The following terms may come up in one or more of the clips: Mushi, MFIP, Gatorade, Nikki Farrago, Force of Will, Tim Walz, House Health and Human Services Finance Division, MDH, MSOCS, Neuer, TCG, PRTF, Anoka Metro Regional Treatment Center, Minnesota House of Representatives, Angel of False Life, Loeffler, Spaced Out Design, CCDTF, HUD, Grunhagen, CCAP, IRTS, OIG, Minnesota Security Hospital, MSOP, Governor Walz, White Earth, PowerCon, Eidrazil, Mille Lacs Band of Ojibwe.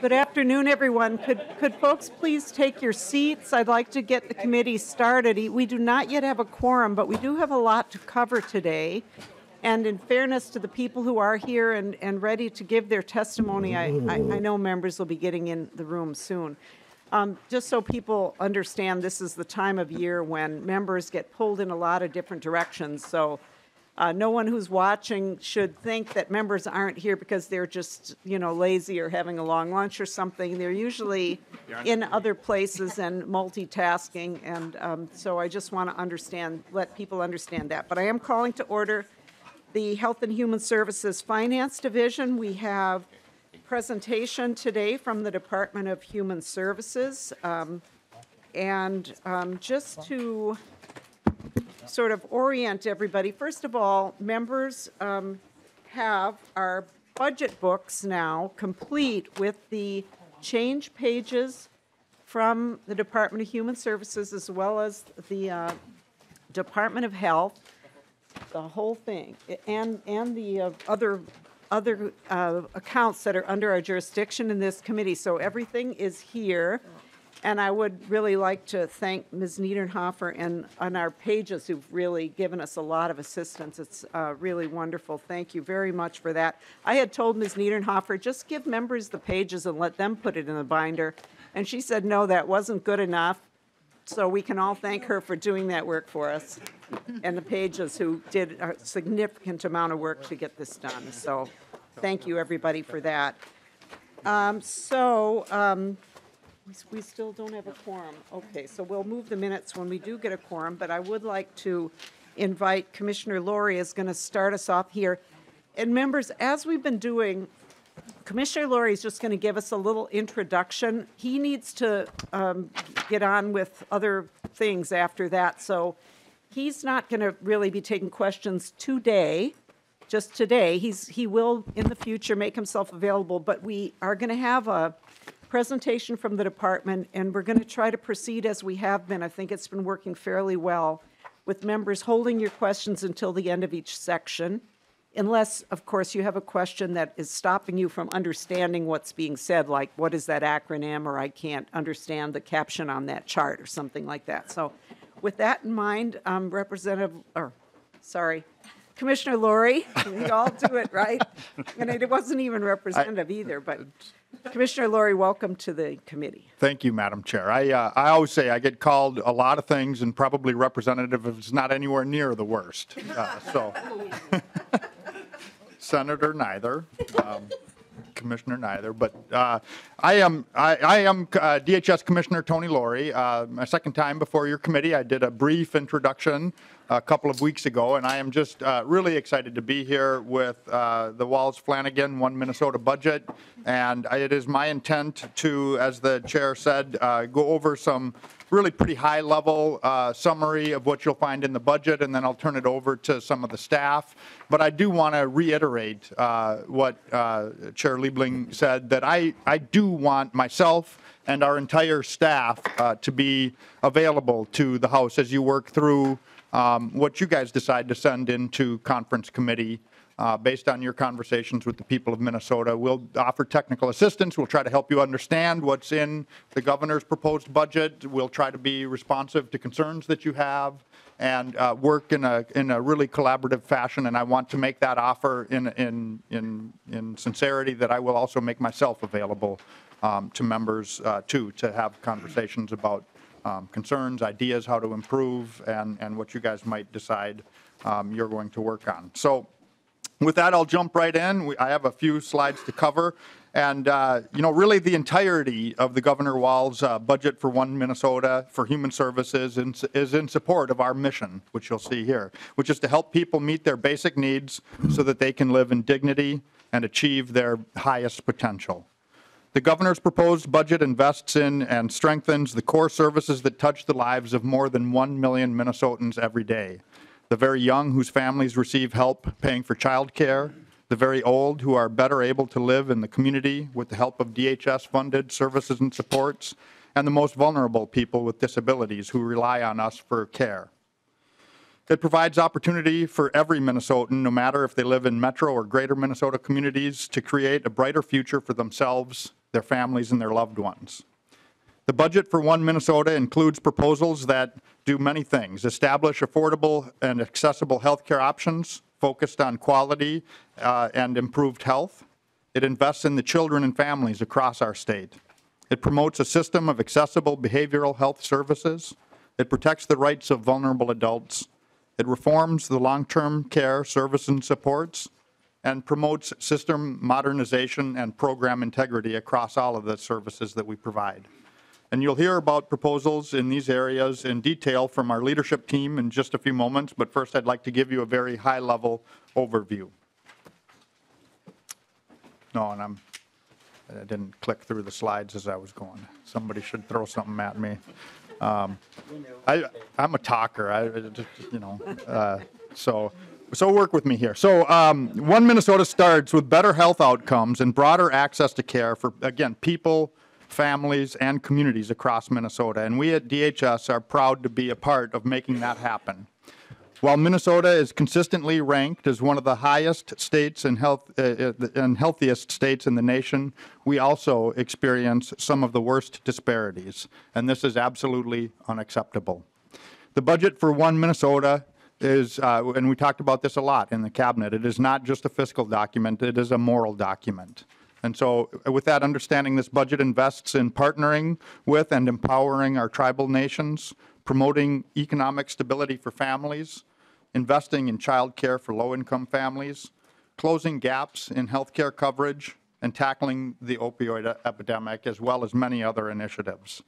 Good afternoon, everyone. Could folks please take your seats? I'd like to get the committee started. We do not yet have a quorum, but we do have a lot to cover today. And in fairness to the people who are here and ready to give their testimony, I know members will be getting in the room soon. Just so people understand, this is the time of year when members get pulled in a lot of different directions. So no one who's watching should think that members aren't here because they're just, you know, lazy or having a long lunch or something. They're usually in other places and multitasking. And so I just want to let people understand that. But I am calling to order the Health and Human Services Finance Division. We have a presentation today from the Department of Human Services. Just to sort of orient everybody. First of all, members have our budget books now complete with the change pages from the Department of Human Services as well as the Department of Health, the whole thing, and the other accounts that are under our jurisdiction in this committee. So everything is here. And I would really like to thank Ms. Niederhofer and our pages who've really given us a lot of assistance. It's really wonderful. Thank you very much for that. I had told Ms. Niederhofer, just give members the pages and let them put it in the binder. And she said, no, that wasn't good enough. So we can all thank her for doing that work for us and the pages who did a significant amount of work to get this done. So thank you, everybody, for that. We still don't have a quorum. Okay, so we'll move the minutes when we do get a quorum, but I would like to invite Commissioner Lourey is going to start us off here. And members, as we've been doing, Commissioner Lourey is just going to give us a little introduction. He needs to get on with other things after that, so he's not going to really be taking questions today. Just today, he will in the future make himself available, but we are going to have a presentation from the department, and we're going to try to proceed as we have been. I think it's been working fairly well with members holding your questions until the end of each section, unless, of course, you have a question that is stopping you from understanding what's being said, like what is that acronym, or I can't understand the caption on that chart, or something like that. So with that in mind, Commissioner Lourey, we all do it, right? And it wasn't even representative either, but Commissioner Lourey, welcome to the committee. Thank you, Madam Chair. I always say I get called a lot of things, and probably representative is not anywhere near the worst. Senator neither, Commissioner neither, but I am DHS Commissioner Tony Lourey. My second time before your committee. I did a brief introduction a couple of weeks ago, and I am just really excited to be here with the Walz-Flanagan One Minnesota budget, and it is my intent to, as the chair said, go over some really pretty high-level summary of what you'll find in the budget, and then I'll turn it over to some of the staff. But I do want to reiterate what Chair Liebling said, that I do want myself and our entire staff to be available to the House as you work through what you guys decide to send into conference committee based on your conversations with the people of Minnesota. We'll offer technical assistance. We'll try to help you understand what's in the governor's proposed budget. We'll try to be responsive to concerns that you have and work in a really collaborative fashion. And I want to make that offer in sincerity that I will also make myself available to members too, to have conversations about concerns, ideas, how to improve, and what you guys might decide you're going to work on. So with that, I'll jump right in. I have a few slides to cover. And, you know, really the entirety of the Governor Walz budget for One Minnesota for Human Services is in support of our mission, which you'll see here, which is to help people meet their basic needs so that they can live in dignity and achieve their highest potential. The governor's proposed budget invests in and strengthens the core services that touch the lives of more than 1 million Minnesotans every day. The very young whose families receive help paying for child care, the very old who are better able to live in the community with the help of DHS-funded services and supports, and the most vulnerable people with disabilities who rely on us for care. It provides opportunity for every Minnesotan, no matter if they live in metro or greater Minnesota communities, to create a brighter future for themselves, their families, and their loved ones. The budget for One Minnesota includes proposals that do many things: establish affordable and accessible health care options focused on quality and improved health. It invests in the children and families across our state. It promotes a system of accessible behavioral health services. It protects the rights of vulnerable adults. It reforms the long-term care service and supports, and promotes system modernization and program integrity across all of the services that we provide. And you'll hear about proposals in these areas in detail from our leadership team in just a few moments, but first I'd like to give you a very high-level overview. I didn't click through the slides as I was going. Somebody should throw something at me. I'm a talker, so work with me here. So One Minnesota starts with better health outcomes and broader access to care for, again, people, families, and communities across Minnesota, and we at DHS are proud to be a part of making that happen. While Minnesota is consistently ranked as one of the highest states and healthiest states in the nation, we also experience some of the worst disparities, and this is absolutely unacceptable. The budget for One Minnesota is, and we talked about this a lot in the cabinet, it is not just a fiscal document, it is a moral document. And so with that understanding, this budget invests in partnering with and empowering our tribal nations, promoting economic stability for families, investing in child care for low-income families, closing gaps in health care coverage, and tackling the opioid epidemic, as well as many other initiatives.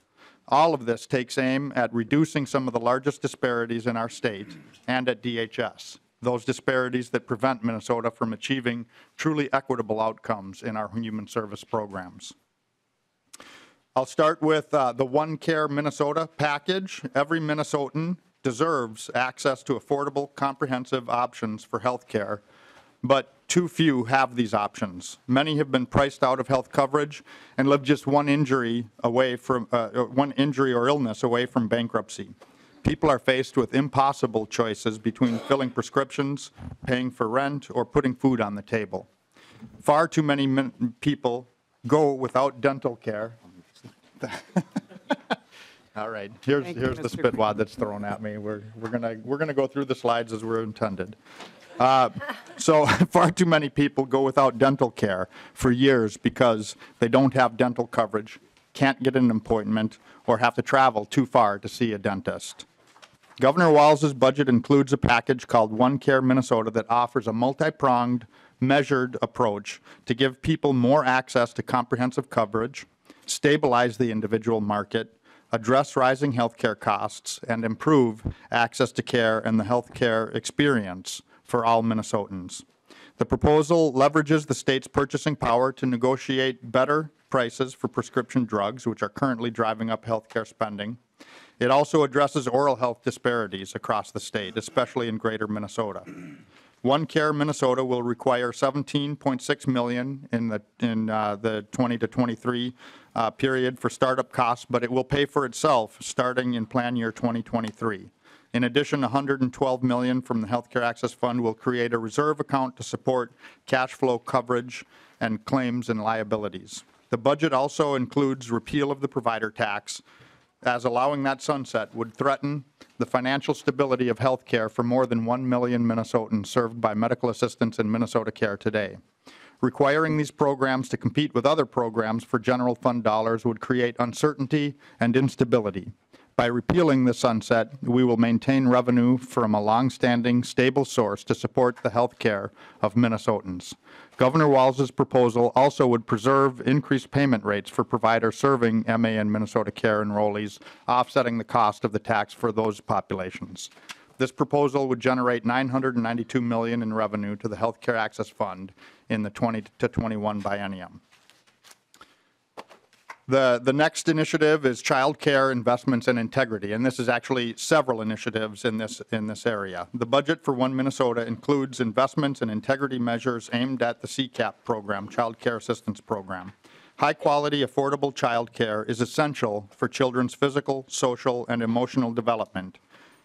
All of this takes aim at reducing some of the largest disparities in our state and at DHS. Those disparities that prevent Minnesota from achieving truly equitable outcomes in our human service programs. I'll start with the One Care Minnesota package. Every Minnesotan deserves access to affordable, comprehensive options for health care, but too few have these options. Many have been priced out of health coverage and live just one injury or illness away from bankruptcy. People are faced with impossible choices between filling prescriptions, paying for rent, or putting food on the table. Far too many people go without dental care. All right, here's the spit wad that's thrown at me. We're gonna go through the slides as we're intended. So far too many people go without dental care for years because they don't have dental coverage, can't get an appointment, or have to travel too far to see a dentist. Governor Walz's budget includes a package called One Care Minnesota that offers a multi-pronged, measured approach to give people more access to comprehensive coverage, stabilize the individual market, address rising health care costs, and improve access to care and the health care experience for all Minnesotans. The proposal leverages the state's purchasing power to negotiate better prices for prescription drugs, which are currently driving up healthcare spending. It also addresses oral health disparities across the state, especially in greater Minnesota. One Care Minnesota will require $17.6 million in the 20 to 23 period for startup costs, but it will pay for itself starting in plan year 2023. In addition, $112 million from the Healthcare Access Fund will create a reserve account to support cash flow coverage and claims and liabilities. The budget also includes repeal of the provider tax, as allowing that sunset would threaten the financial stability of health care for more than 1 million Minnesotans served by medical assistance in Minnesota Care today. Requiring these programs to compete with other programs for general fund dollars would create uncertainty and instability. By repealing the sunset, we will maintain revenue from a long-standing, stable source to support the health care of Minnesotans. Governor Walz's proposal also would preserve increased payment rates for providers serving MA and Minnesota Care enrollees, offsetting the cost of the tax for those populations. This proposal would generate $992 million in revenue to the Health Care Access Fund in the 20 to 21 biennium. The next initiative is child care investments and integrity, and this is actually several initiatives in this area. The budget for One Minnesota includes investments and integrity measures aimed at the CCAP program, Child Care Assistance Program. High quality, affordable child care is essential for children's physical, social, and emotional development.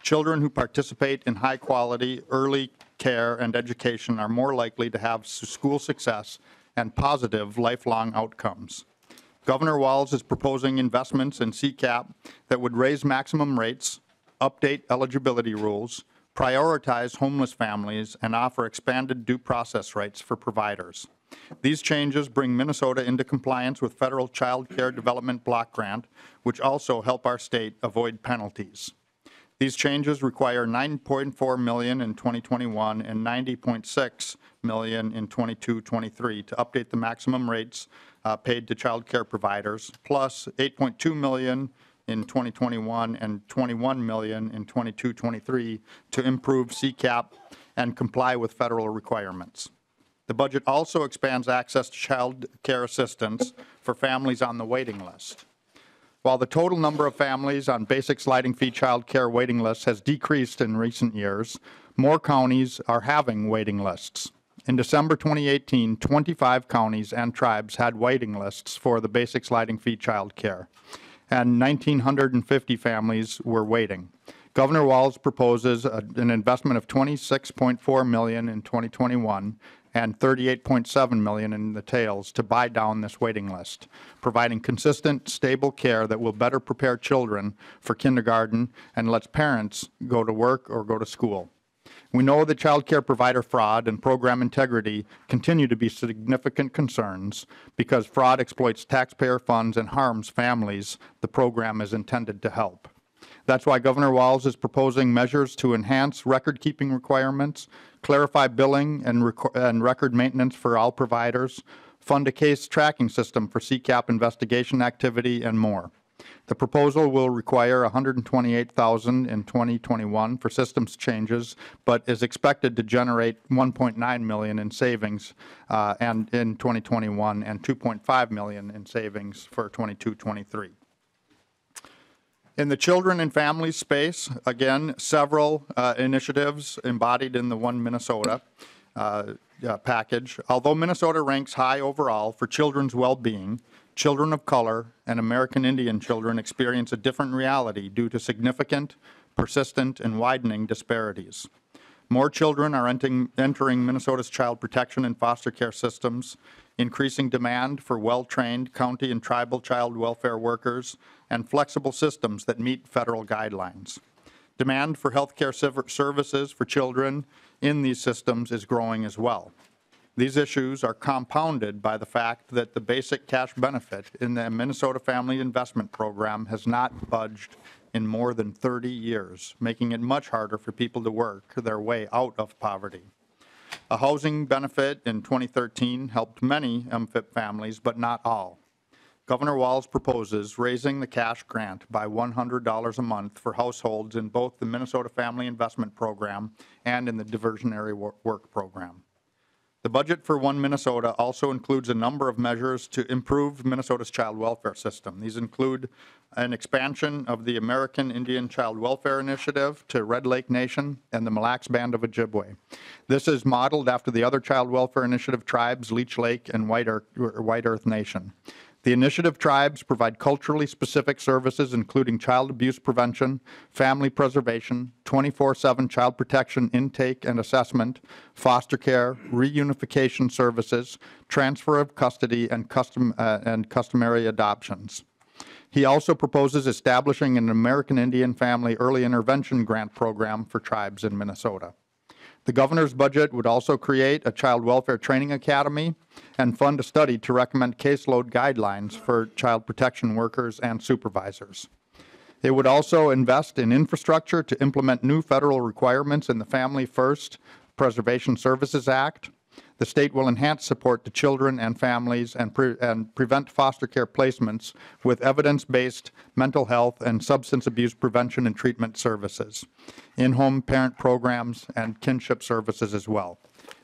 Children who participate in high quality early care and education are more likely to have school success and positive lifelong outcomes. Governor Walz is proposing investments in CCAP that would raise maximum rates, update eligibility rules, prioritize homeless families, and offer expanded due process rights for providers. These changes bring Minnesota into compliance with federal Child Care Development Block Grant, which also help our state avoid penalties. These changes require $9.4 million in 2021 and $90.6 million in 22-23 to update the maximum rates paid to child care providers, plus $8.2 million in 2021 and $21 million in 22-23 to improve CCAP and comply with federal requirements. The budget also expands access to child care assistance for families on the waiting list. While the total number of families on basic sliding fee child care waiting lists has decreased in recent years, more counties are having waiting lists. In December 2018, 25 counties and tribes had waiting lists for the basic sliding fee child care, and 1,950 families were waiting. Governor Walz proposes an investment of $26.4 million in 2021 and $38.7 million in the tails to buy down this waiting list, providing consistent, stable care that will better prepare children for kindergarten and lets parents go to work or go to school. We know that child care provider fraud and program integrity continue to be significant concerns because fraud exploits taxpayer funds and harms families the program is intended to help. That's why Governor Walz is proposing measures to enhance record-keeping requirements, clarify billing and record maintenance for all providers, fund a case tracking system for CCAP investigation activity, and more. The proposal will require $128,000 in 2021 for systems changes, but is expected to generate $1.9 million in savings and in 2021 and $2.5 million in savings for 22-23. In the children and families space, again, several initiatives embodied in the One Minnesota package. Although Minnesota ranks high overall for children's well-being, children of color and American Indian children experience a different reality due to significant, persistent, and widening disparities. More children are entering Minnesota's child protection and foster care systems, increasing demand for well-trained county and tribal child welfare workers and flexible systems that meet federal guidelines. Demand for healthcare services for children in these systems is growing as well. These issues are compounded by the fact that the basic cash benefit in the Minnesota Family Investment Program has not budged in more than 30 years, making it much harder for people to work their way out of poverty. A housing benefit in 2013 helped many MFIP families, but not all. Governor Walz proposes raising the cash grant by $100 a month for households in both the Minnesota Family Investment Program and in the Diversionary Work Program. The budget for One Minnesota also includes a number of measures to improve Minnesota's child welfare system. These include an expansion of the American Indian Child Welfare Initiative to Red Lake Nation and the Mille Lacs Band of Ojibwe. This is modeled after the other Child Welfare Initiative tribes, Leech Lake and White Earth Nation. The initiative tribes provide culturally specific services including child abuse prevention, family preservation, 24/7 child protection intake and assessment, foster care, reunification services, transfer of custody, and customary adoptions. He also proposes establishing an American Indian Family Early Intervention Grant Program for tribes in Minnesota. The governor's budget would also create a child welfare training academy and fund a study to recommend caseload guidelines for child protection workers and supervisors. It would also invest in infrastructure to implement new federal requirements in the Family First Preservation Services Act. The state will enhance support to children and families and prevent foster care placements with evidence-based mental health and substance abuse prevention and treatment services, in-home parent programs, and kinship services as well.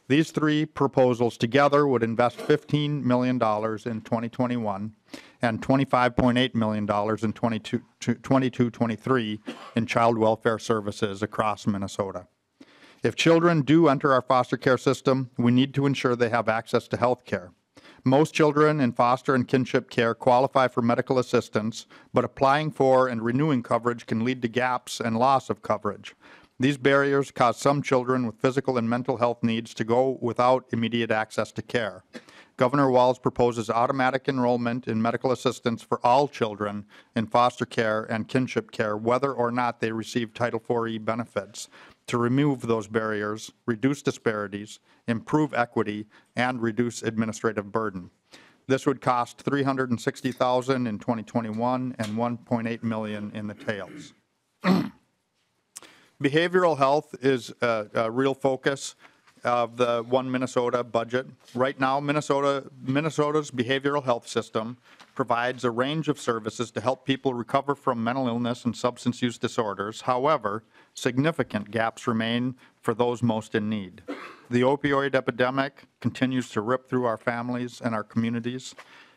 These three proposals together would invest $15 million in 2021 and $25.8 million in 22-23 in child welfare services across Minnesota. If children do enter our foster care system, we need to ensure they have access to health care. Most children in foster and kinship care qualify for medical assistance, but applying for and renewing coverage can lead to gaps and loss of coverage. These barriers cause some children with physical and mental health needs to go without immediate access to care. Governor Walz proposes automatic enrollment in medical assistance for all children in foster care and kinship care, whether or not they receive Title IV-E benefits, to remove those barriers, reduce disparities, improve equity, and reduce administrative burden. This would cost $360,000 in 2021 and $1.8 million in the tails. Behavioral health is a real focus of the One Minnesota budget. Right now, Minnesota's behavioral health system provides a range of services to help people recover from mental illness and substance use disorders. However, significant gaps remain for those most in need. The opioid epidemic continues to rip through our families and our communities,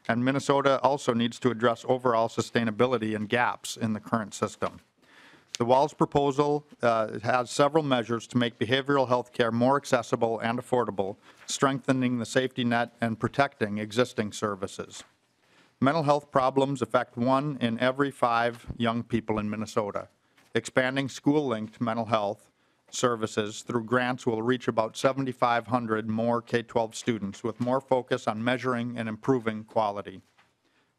and Minnesota also needs to address overall sustainability and gaps in the current system. The Walz proposal has several measures to make behavioral health care more accessible and affordable, strengthening the safety net and protecting existing services. Mental health problems affect 1 in every 5 young people in Minnesota. Expanding school-linked mental health services through grants will reach about 7,500 more K-12 students, with more focus on measuring and improving quality.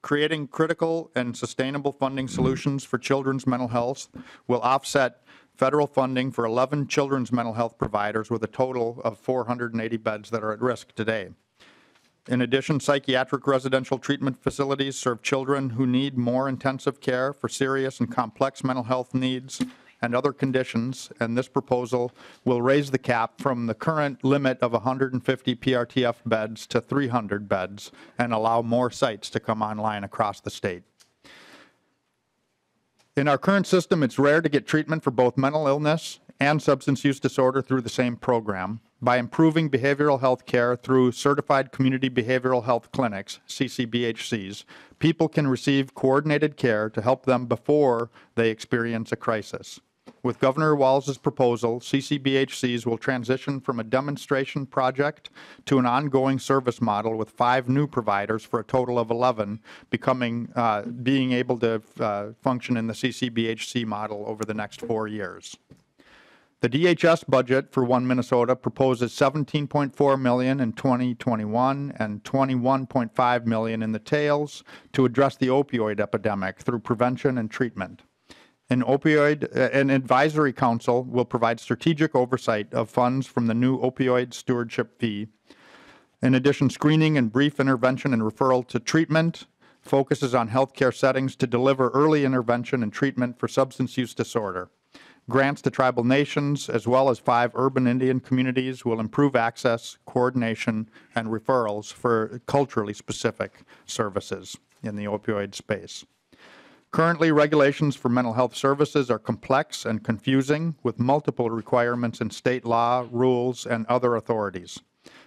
Creating critical and sustainable funding solutions for children's mental health will offset federal funding for 11 children's mental health providers with a total of 480 beds that are at risk today. In addition, psychiatric residential treatment facilities serve children who need more intensive care for serious and complex mental health needs and other conditions, and this proposal will raise the cap from the current limit of 150 PRTF beds to 300 beds and allow more sites to come online across the state. In our current system, it's rare to get treatment for both mental illness and substance use disorder through the same program. By improving behavioral health care through Certified Community Behavioral Health Clinics, CCBHCs, people can receive coordinated care to help them before they experience a crisis. With Governor Walz's proposal, CCBHCs will transition from a demonstration project to an ongoing service model with 5 new providers for a total of 11 being able to function in the CCBHC model over the next 4 years. The DHS budget for One Minnesota proposes $17.4 million in 2021 and $21.5 million in the tails to address the opioid epidemic through prevention and treatment. An advisory council will provide strategic oversight of funds from the new opioid stewardship fee. In addition, screening and brief intervention and referral to treatment focuses on healthcare settings to deliver early intervention and treatment for substance use disorder. Grants to tribal nations, as well as 5 urban Indian communities, will improve access, coordination, and referrals for culturally specific services in the opioid space. Currently, regulations for mental health services are complex and confusing, with multiple requirements in state law, rules, and other authorities.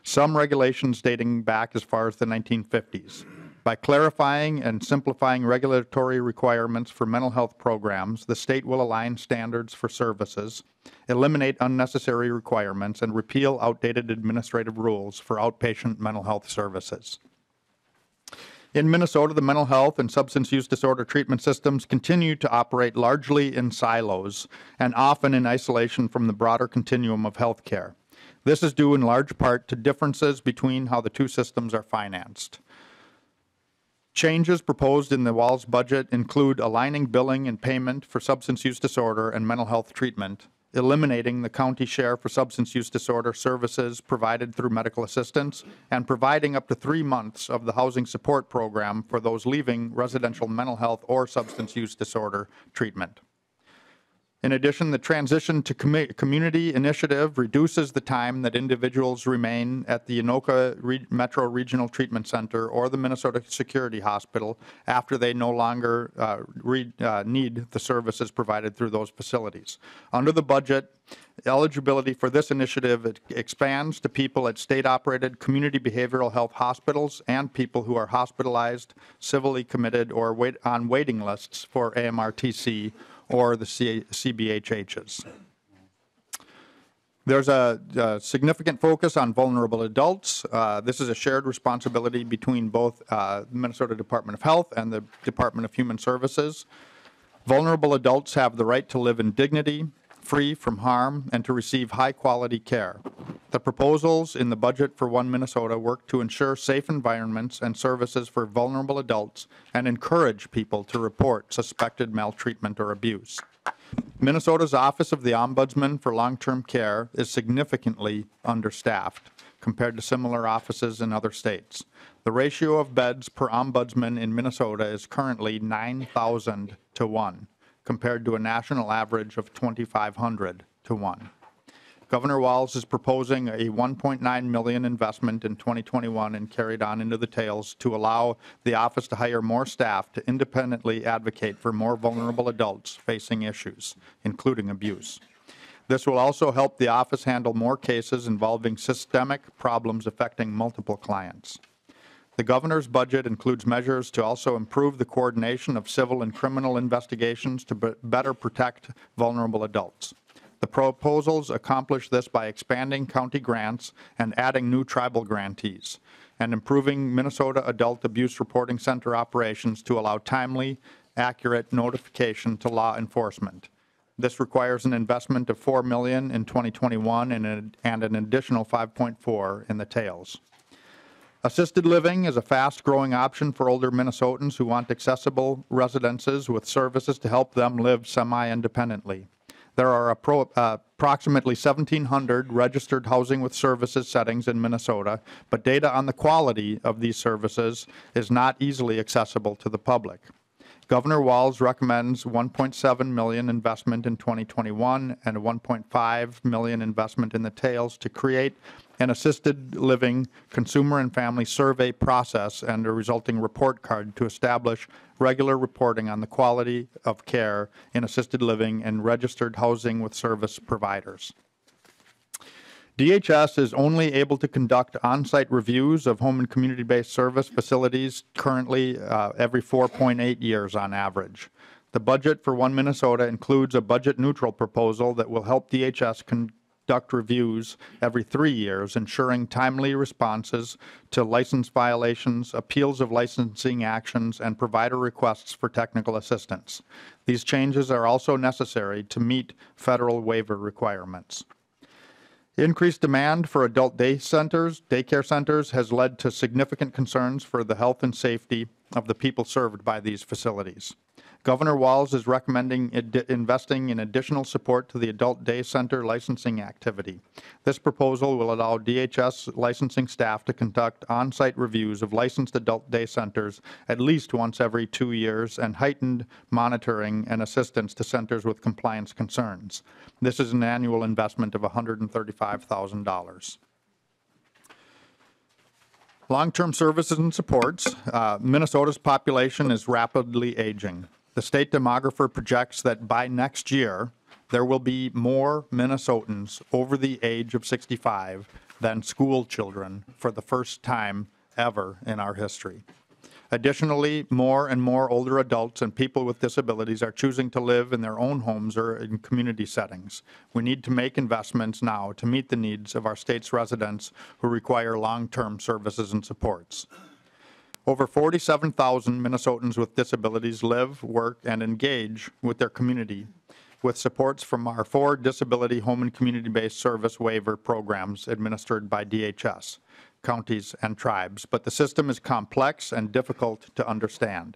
Some regulations dating back as far as the 1950s. By clarifying and simplifying regulatory requirements for mental health programs, the state will align standards for services, eliminate unnecessary requirements, and repeal outdated administrative rules for outpatient mental health services. In Minnesota, the mental health and substance use disorder treatment systems continue to operate largely in silos and often in isolation from the broader continuum of health care. This is due in large part to differences between how the two systems are financed. Changes proposed in the Walz budget include aligning billing and payment for substance use disorder and mental health treatment, eliminating the county share for substance use disorder services provided through medical assistance, and providing up to 3 months of the housing support program for those leaving residential mental health or substance use disorder treatment. In addition, the transition to community initiative reduces the time that individuals remain at the Anoka Metro Regional Treatment Center or the Minnesota Security Hospital after they no longer need the services provided through those facilities. Under the budget, eligibility for this initiative expands to people at state-operated community behavioral health hospitals and people who are hospitalized, civilly committed, or on waiting lists for AMRTC or the CBHHs. There's a significant focus on vulnerable adults. This is a shared responsibility between both the Minnesota Department of Health and the Department of Human Services. Vulnerable adults have the right to live in dignity, free from harm, and to receive high-quality care. The proposals in the budget for One Minnesota work to ensure safe environments and services for vulnerable adults and encourage people to report suspected maltreatment or abuse. Minnesota's Office of the Ombudsman for Long-Term Care is significantly understaffed compared to similar offices in other states. The ratio of beds per ombudsman in Minnesota is currently 9,000 to 1, compared to a national average of 2,500 to 1. Governor Walz is proposing a $1.9 million investment in 2021 and carried on into the tails to allow the office to hire more staff to independently advocate for more vulnerable adults facing issues, including abuse. This will also help the office handle more cases involving systemic problems affecting multiple clients. The governor's budget includes measures to also improve the coordination of civil and criminal investigations to better protect vulnerable adults. The proposals accomplish this by expanding county grants and adding new tribal grantees, and improving Minnesota Adult Abuse Reporting Center operations to allow timely, accurate notification to law enforcement. This requires an investment of $4 million in 2021 and an additional $5.4 in the tails. Assisted living is a fast-growing option for older Minnesotans who want accessible residences with services to help them live semi-independently. There are approximately 1,700 registered housing with services settings in Minnesota, but data on the quality of these services is not easily accessible to the public. Governor Walz recommends $1.7 million investment in 2021 and a $1.5 million investment in the tails to create an assisted living consumer and family survey process and a resulting report card to establish regular reporting on the quality of care in assisted living and registered housing with service providers. DHS is only able to conduct on-site reviews of home and community-based service facilities currently every 4.8 years on average. The budget for One Minnesota includes a budget-neutral proposal that will help DHS conduct reviews every 3 years, ensuring timely responses to license violations, appeals of licensing actions, and provider requests for technical assistance. These changes are also necessary to meet federal waiver requirements. Increased demand for adult daycare centers has led to significant concerns for the health and safety of the people served by these facilities. Governor Walz is recommending investing in additional support to the adult day center licensing activity. This proposal will allow DHS licensing staff to conduct on-site reviews of licensed adult day centers at least once every 2 years and heightened monitoring and assistance to centers with compliance concerns. This is an annual investment of $135,000. Long-term services and supports. Minnesota's population is rapidly aging. The state demographer projects that by next year, there will be more Minnesotans over the age of 65 than school children for the first time ever in our history. Additionally, more and more older adults and people with disabilities are choosing to live in their own homes or in community settings. We need to make investments now to meet the needs of our state's residents who require long-term services and supports. Over 47,000 Minnesotans with disabilities live, work, and engage with their community with supports from our 4 disability home and community-based service waiver programs administered by DHS, counties, and tribes, but the system is complex and difficult to understand.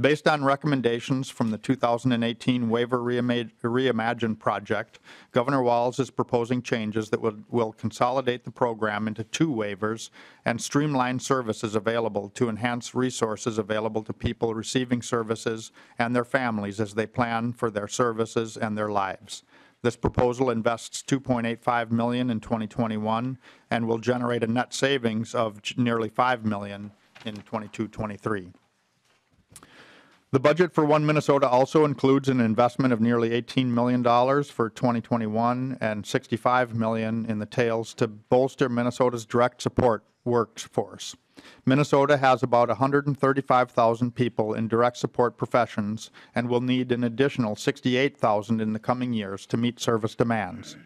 Based on recommendations from the 2018 Waiver Reimagine Project, Governor Walz is proposing changes that will consolidate the program into 2 waivers and streamline services available to enhance resources available to people receiving services and their families as they plan for their services and their lives. This proposal invests $2.85 million in 2021 and will generate a net savings of nearly $5 million in 22-23. The budget for One Minnesota also includes an investment of nearly $18 million for 2021 and $65 million in the tails to bolster Minnesota's direct support workforce. Minnesota has about 135,000 people in direct support professions and will need an additional 68,000 in the coming years to meet service demands.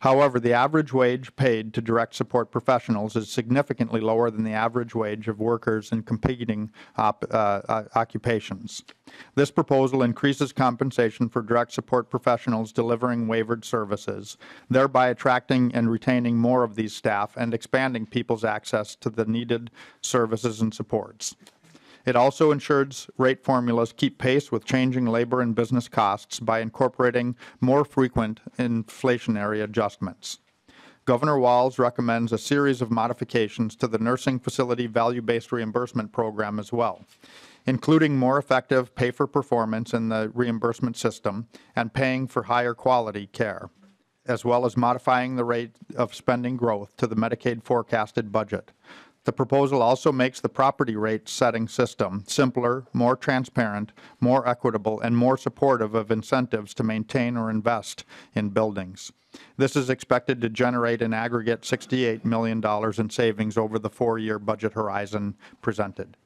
However, the average wage paid to direct support professionals is significantly lower than the average wage of workers in competing occupations. This proposal increases compensation for direct support professionals delivering wavered services, thereby attracting and retaining more of these staff and expanding people's access to the needed services and supports. It also ensures rate formulas keep pace with changing labor and business costs by incorporating more frequent inflationary adjustments. Governor Walz recommends a series of modifications to the nursing facility value-based reimbursement program as well, including more effective pay for performance in the reimbursement system and paying for higher quality care, as well as modifying the rate of spending growth to the Medicaid forecasted budget. The proposal also makes the property rate setting system simpler, more transparent, more equitable, and more supportive of incentives to maintain or invest in buildings. This is expected to generate an aggregate $68 million in savings over the four-year budget horizon presented.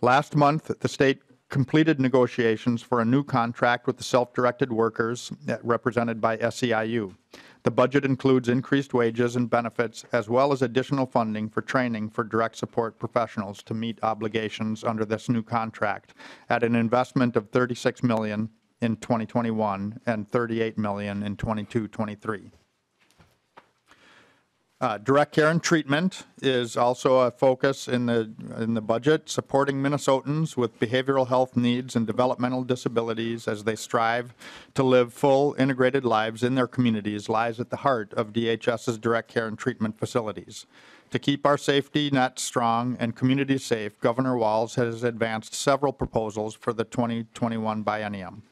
Last month, the state completed negotiations for a new contract with the self-directed workers represented by SEIU. The budget includes increased wages and benefits, as well as additional funding for training for direct support professionals to meet obligations under this new contract at an investment of $36 million in 2021 and $38 million in 22-23. Direct care and treatment is also a focus in the budget, supporting Minnesotans with behavioral health needs and developmental disabilities as they strive to live full, integrated lives in their communities lies at the heart of DHS's direct care and treatment facilities. To keep our safety net strong and communities safe, Governor Walz has advanced several proposals for the 2021 biennium.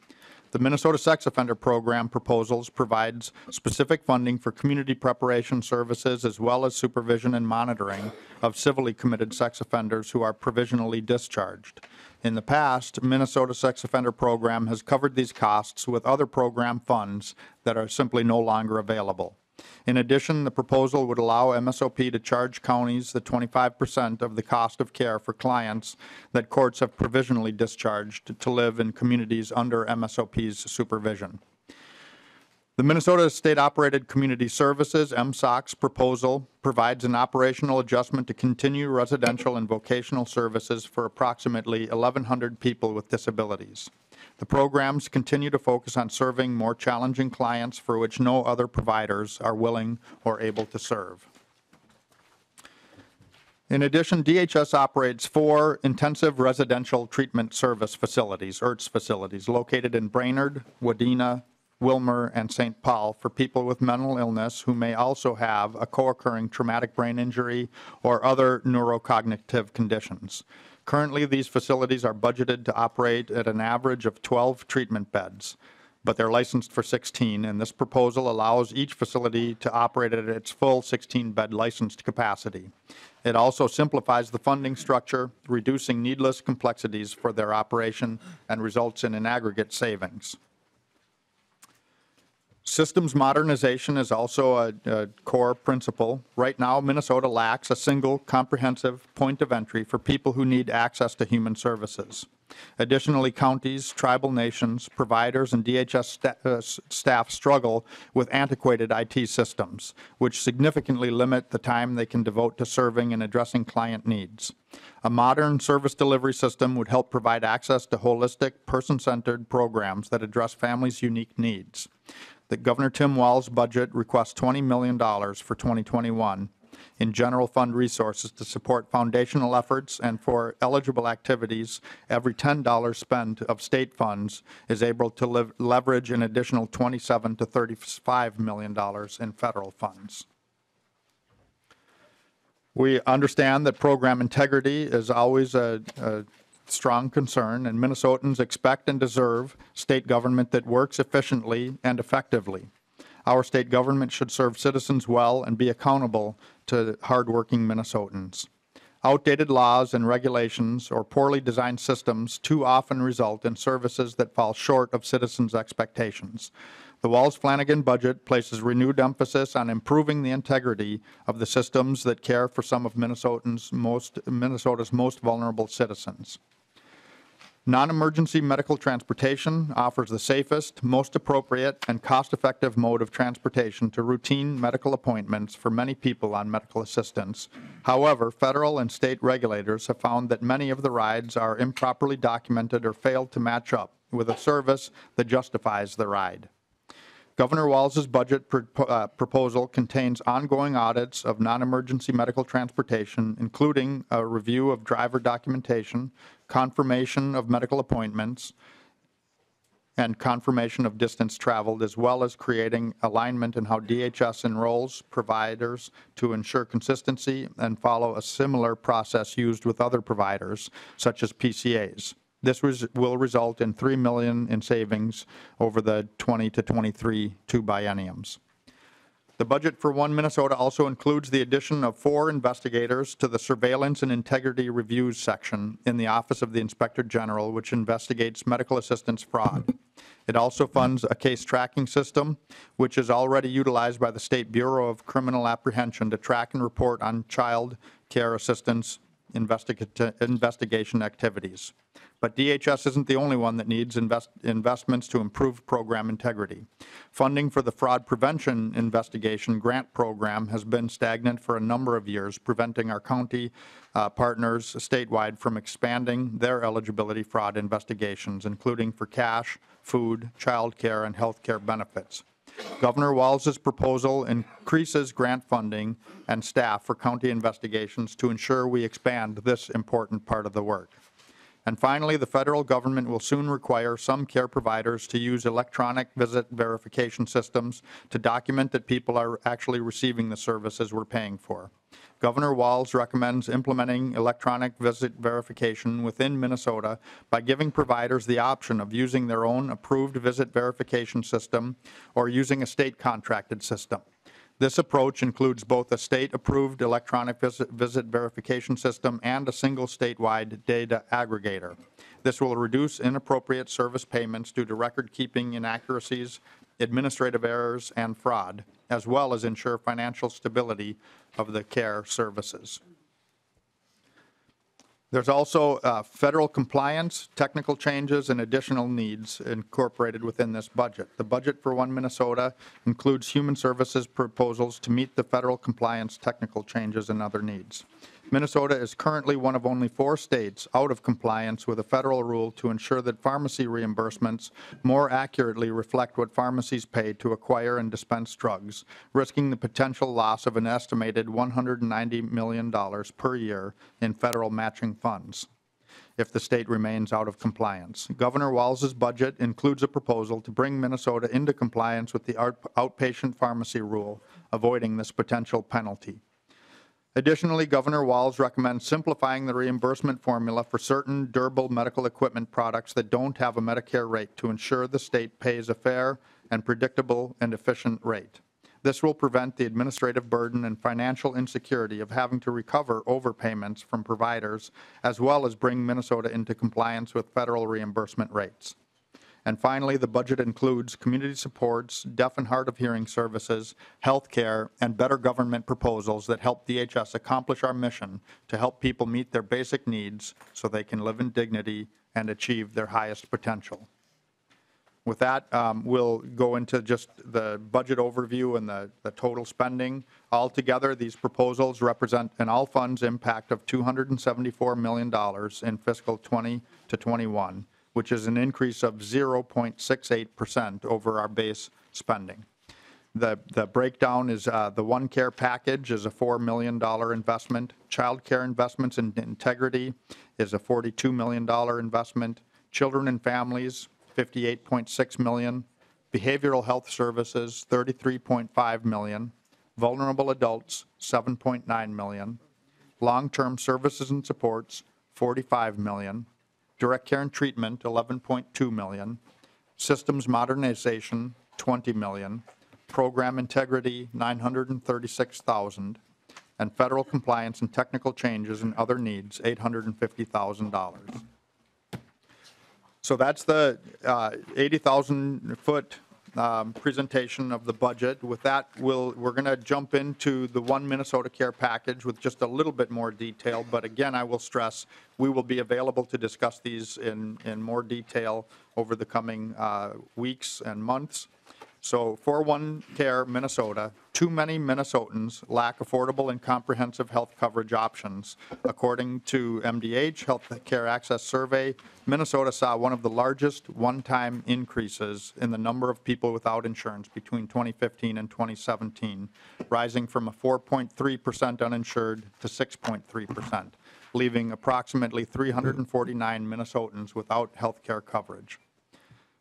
The Minnesota Sex Offender Program proposals provides specific funding for community preparation services as well as supervision and monitoring of civilly committed sex offenders who are provisionally discharged. In the past, Minnesota Sex Offender Program has covered these costs with other program funds that are simply no longer available. In addition, the proposal would allow MSOP to charge counties the 25% of the cost of care for clients that courts have provisionally discharged to live in communities under MSOP's supervision. The Minnesota State-Operated Community Services, MSOCS, proposal provides an operational adjustment to continue residential and vocational services for approximately 1,100 people with disabilities. The programs continue to focus on serving more challenging clients for which no other providers are willing or able to serve. In addition, DHS operates 4 intensive residential treatment service facilities, IRTS facilities, located in Brainerd, Wadena, Wilmer, and St. Paul for people with mental illness who may also have a co-occurring traumatic brain injury or other neurocognitive conditions. Currently, these facilities are budgeted to operate at an average of 12 treatment beds, but they're licensed for 16, and this proposal allows each facility to operate at its full 16-bed licensed capacity. It also simplifies the funding structure, reducing needless complexities for their operation, and results in an aggregate savings. Systems modernization is also a core principle. Right now, Minnesota lacks a single comprehensive point of entry for people who need access to human services. Additionally, counties, tribal nations, providers, and DHS staff struggle with antiquated IT systems, which significantly limit the time they can devote to serving and addressing client needs. A modern service delivery system would help provide access to holistic, person-centered programs that address families' unique needs. That Governor Tim Walz's budget requests $20 million for 2021 in general fund resources to support foundational efforts, and for eligible activities, every $10 spent of state funds is able to leverage an additional $27 to $35 million in federal funds. We understand that program integrity is always a strong concern, and Minnesotans expect and deserve state government that works efficiently and effectively. Our state government should serve citizens well and be accountable to hardworking Minnesotans. Outdated laws and regulations or poorly designed systems too often result in services that fall short of citizens' expectations. The Walz-Flanagan budget places renewed emphasis on improving the integrity of the systems that care for some of Minnesota's most vulnerable citizens. Non-emergency medical transportation offers the safest, most appropriate, and cost-effective mode of transportation to routine medical appointments for many people on medical assistance. However, federal and state regulators have found that many of the rides are improperly documented or fail to match up with a service that justifies the ride. Governor Walz's budget proposal contains ongoing audits of non-emergency medical transportation, including a review of driver documentation, confirmation of medical appointments, and confirmation of distance traveled, as well as creating alignment in how DHS enrolls providers to ensure consistency and follow a similar process used with other providers, such as PCAs. This will result in $3 million in savings over the 20 to 23 two bienniums. The budget for One Minnesota also includes the addition of 4 investigators to the Surveillance and Integrity Reviews section in the Office of the Inspector General, which investigates medical assistance fraud. It also funds a case tracking system, which is already utilized by the State Bureau of Criminal Apprehension to track and report on child care assistance investigation activities. But DHS isn't the only one that needs investments to improve program integrity. Funding for the Fraud Prevention Investigation Grant Program has been stagnant for a number of years, preventing our county partners statewide from expanding their eligibility fraud investigations, including for cash, food, child care, and health care benefits. Governor Walz's proposal increases grant funding and staff for county investigations to ensure we expand this important part of the work. And finally, the federal government will soon require some care providers to use electronic visit verification systems to document that people are actually receiving the services we're paying for. Governor Walz recommends implementing electronic visit verification within Minnesota by giving providers the option of using their own approved visit verification system or using a state-contracted system. This approach includes both a state-approved electronic visit verification system and a single statewide data aggregator. This will reduce inappropriate service payments due to record-keeping inaccuracies, administrative errors, and fraud, as well as ensure financial stability of the care services. There's also federal compliance, technical changes, and additional needs incorporated within this budget. The budget for One Minnesota includes human services proposals to meet the federal compliance, technical changes, and other needs. Minnesota is currently one of only 4 states out of compliance with a federal rule to ensure that pharmacy reimbursements more accurately reflect what pharmacies pay to acquire and dispense drugs, risking the potential loss of an estimated $190 million per year in federal matching funds if the state remains out of compliance. Governor Walz's budget includes a proposal to bring Minnesota into compliance with the outpatient pharmacy rule, avoiding this potential penalty. Additionally, Governor Walz recommends simplifying the reimbursement formula for certain durable medical equipment products that don't have a Medicare rate to ensure the state pays a fair and predictable and efficient rate. This will prevent the administrative burden and financial insecurity of having to recover overpayments from providers, as well as bring Minnesota into compliance with federal reimbursement rates. And finally, the budget includes community supports, deaf and hard of hearing services, health care, and better government proposals that help DHS accomplish our mission to help people meet their basic needs so they can live in dignity and achieve their highest potential. With that, we'll go into just the budget overview and the total spending. Altogether, these proposals represent an all-funds impact of $274 million in fiscal 20 to 21. Which is an increase of 0.68% over our base spending. The breakdown is the One Care package is a $4 million investment. Child care investments in integrity is a $42 million investment. Children and families, $58.6 million. Behavioral health services, $33.5 million. Vulnerable adults, $7.9 million. Long-term services and supports, $45 million. Direct care and treatment, $11.2 million. Systems modernization, $20 million. Program integrity, $936,000. And federal compliance and technical changes and other needs, $850,000. So that's the 80,000-foot presentation of the budget. With that, we're going to jump into the One Minnesota Care package with just a little bit more detail. But again, I will stress we will be available to discuss these in more detail over the coming weeks and months. So, for One Care Minnesota, too many Minnesotans lack affordable and comprehensive health coverage options. According to MDH Health Care Access Survey, Minnesota saw one of the largest one-time increases in the number of people without insurance between 2015 and 2017, rising from a 4.3% uninsured to 6.3%, leaving approximately 349 Minnesotans without health care coverage.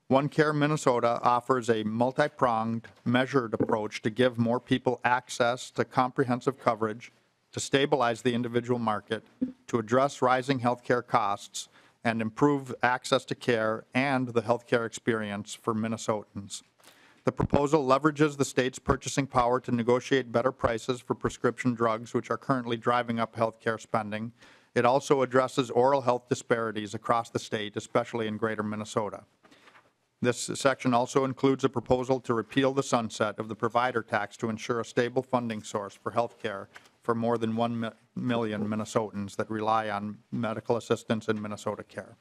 One Care Minnesota offers a multi-pronged, measured approach to give more people access to comprehensive coverage, to stabilize the individual market, to address rising healthcare costs, and improve access to care and the healthcare experience for Minnesotans. The proposal leverages the state's purchasing power to negotiate better prices for prescription drugs, which are currently driving up healthcare spending. It also addresses oral health disparities across the state, especially in greater Minnesota. This section also includes a proposal to repeal the sunset of the provider tax to ensure a stable funding source for health care for more than 1 million Minnesotans that rely on medical assistance in Minnesota Care.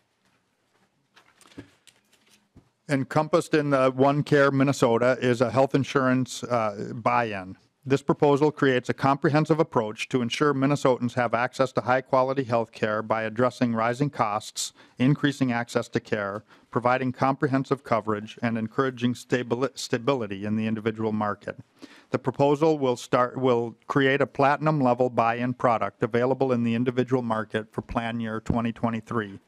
Encompassed in the One Care Minnesota is a health insurance buy-in. This proposal creates a comprehensive approach to ensure Minnesotans have access to high-quality health care by addressing rising costs, increasing access to care, providing comprehensive coverage, and encouraging stability in the individual market. The proposal will create a platinum-level buy-in product available in the individual market for plan year 2023.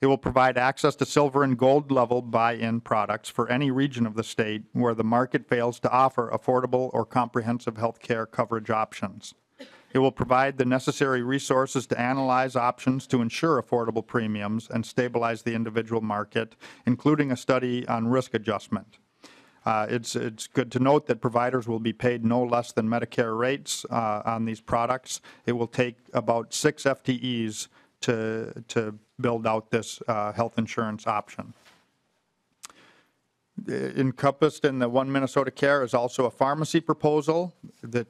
It will provide access to silver and gold-level buy-in products for any region of the state where the market fails to offer affordable or comprehensive health care coverage options. It will provide the necessary resources to analyze options to ensure affordable premiums and stabilize the individual market, including a study on risk adjustment. It's good to note that providers will be paid no less than Medicare rates on these products. It will take about 6 FTEs to build out this health insurance option. Encompassed in the One Minnesota Care is also a pharmacy proposal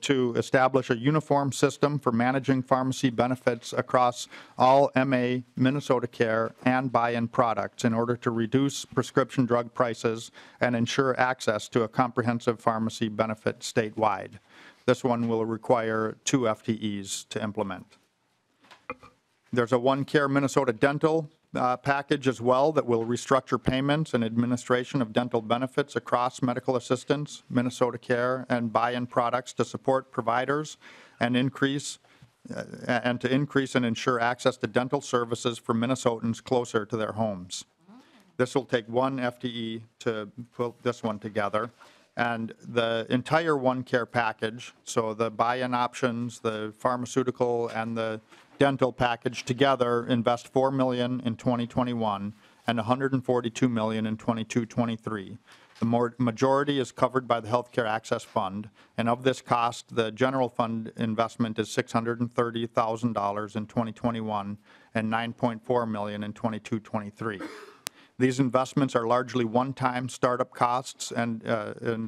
to establish a uniform system for managing pharmacy benefits across all MA, Minnesota Care, and buy-in products in order to reduce prescription drug prices and ensure access to a comprehensive pharmacy benefit statewide. This one will require 2 FTEs to implement. There's a One Care Minnesota dental package as well that will restructure payments and administration of dental benefits across medical assistance, Minnesota Care, and buy-in products to support providers and increase and ensure access to dental services for Minnesotans closer to their homes. This will take 1 FTE to put this one together. And the entire One Care package, so the buy-in options, the pharmaceutical, and the dental package together, invest $4 million in 2021 and $142 million in 22-23. The majority is covered by the Healthcare Access Fund, and of this cost, the general fund investment is $630,000 in 2021 and $9.4 million in 22-23. These investments are largely one-time startup costs and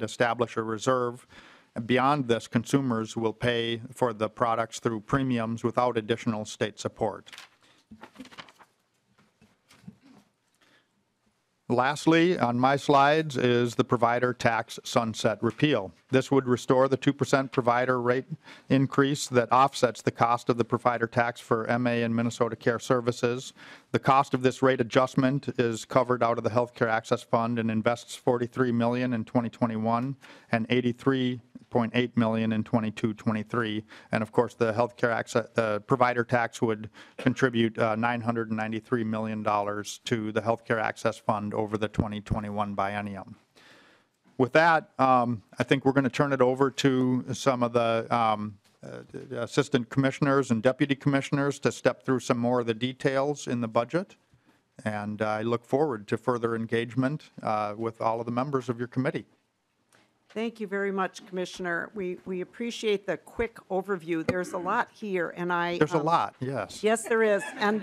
establish a reserve. Beyond this, consumers will pay for the products through premiums without additional state support. Lastly, on my slides is the provider tax sunset repeal. This would restore the 2% provider rate increase that offsets the cost of the provider tax for MA and Minnesota Care services. The cost of this rate adjustment is covered out of the Healthcare Access Fund and invests $43 million in 2021 and $83.8 million in 22-23. And of course, the provider tax would contribute $993 million to the Healthcare Access Fund over the 2021 biennium. With that, I think we're going to turn it over to some of the assistant commissioners and deputy commissioners to step through some more of the details in the budget. And I look forward to further engagement with all of the members of your committee. Thank you very much, Commissioner. We appreciate the quick overview. There's a lot here, and there's a lot, yes. Yes, there is, and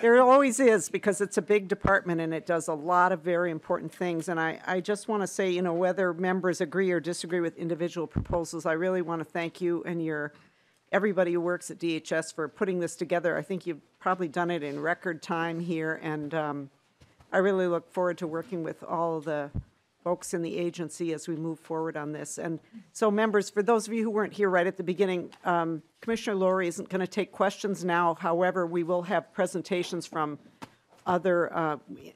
there always is, because it's a big department and it does a lot of very important things. And I just want to say, you know, whether members agree or disagree with individual proposals, I really want to thank you and everybody who works at DHS for putting this together. I think you've probably done it in record time here, and I really look forward to working with all of the folks in the agency as we move forward on this. And so, members, for those of you who weren't here right at the beginning, Commissioner Lourey isn't going to take questions now. However, we will have presentations from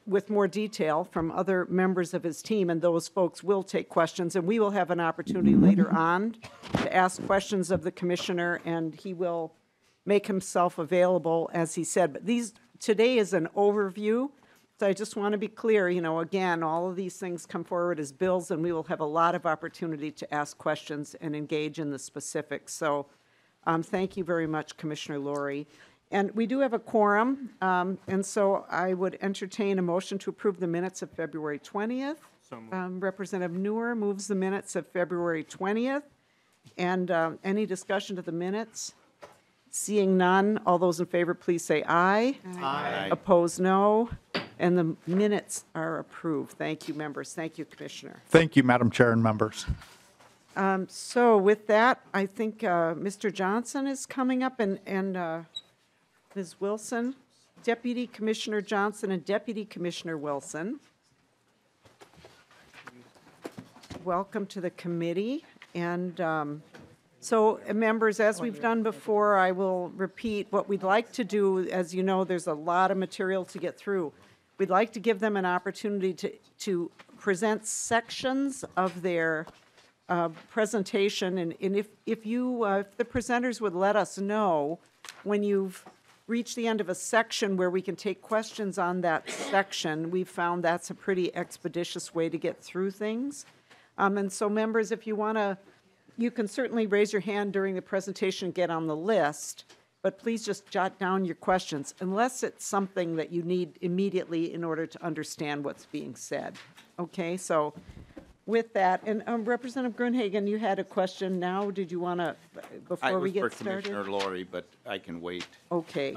with more detail from other members of his team, and those folks will take questions. And we will have an opportunity later on to ask questions of the Commissioner, and he will make himself available, as he said. But today is an overview. So I just want to be clear, you know, again, all of these things come forward as bills, and we will have a lot of opportunity to ask questions and engage in the specifics. So thank you very much, Commissioner Lourey. And we do have a quorum, and so I would entertain a motion to approve the minutes of February 20th. So Representative Neuer moves the minutes of February 20th. And any discussion to the minutes? Seeing none, all those in favor, please say aye. Aye. Aye. Opposed, no. And the minutes are approved. Thank you, members. Thank you, Commissioner. Thank you, Madam Chair and members. So with that, I think Mr. Johnson is coming up, and Ms. Wilson, Deputy Commissioner Johnson and Deputy Commissioner Wilson. Welcome to the committee. And so, members, as we've done before, I will repeat what we'd like to do. As you know, there's a lot of material to get through. We'd like to give them an opportunity to present sections of their presentation, and if the presenters would let us know when you've reached the end of a section where we can take questions on that section. We've found that's a pretty expeditious way to get through things. And so, members, if you want to, you can certainly raise your hand during the presentation and get on the list. But please just jot down your questions, unless it's something that you need immediately in order to understand what's being said. Okay, so with that, and Representative Grunhagen, you had a question now. Did you want to, before we get started? I was for Commissioner Lourey, but I can wait. Okay.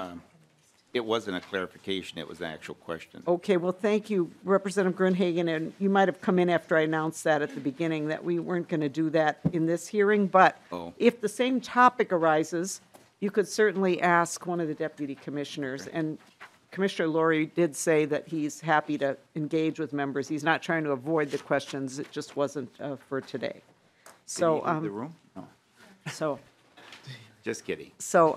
It wasn't a clarification, it was an actual question. Okay, well, thank you, Representative Grunhagen, and you might have come in after I announced that at the beginning, that we weren't going to do that in this hearing, but if the same topic arises, you could certainly ask one of the deputy commissioners, and Commissioner Lourey did say that he's happy to engage with members. He's not trying to avoid the questions. It just wasn't for today. So, did he leave the room? No. So, just kidding. So,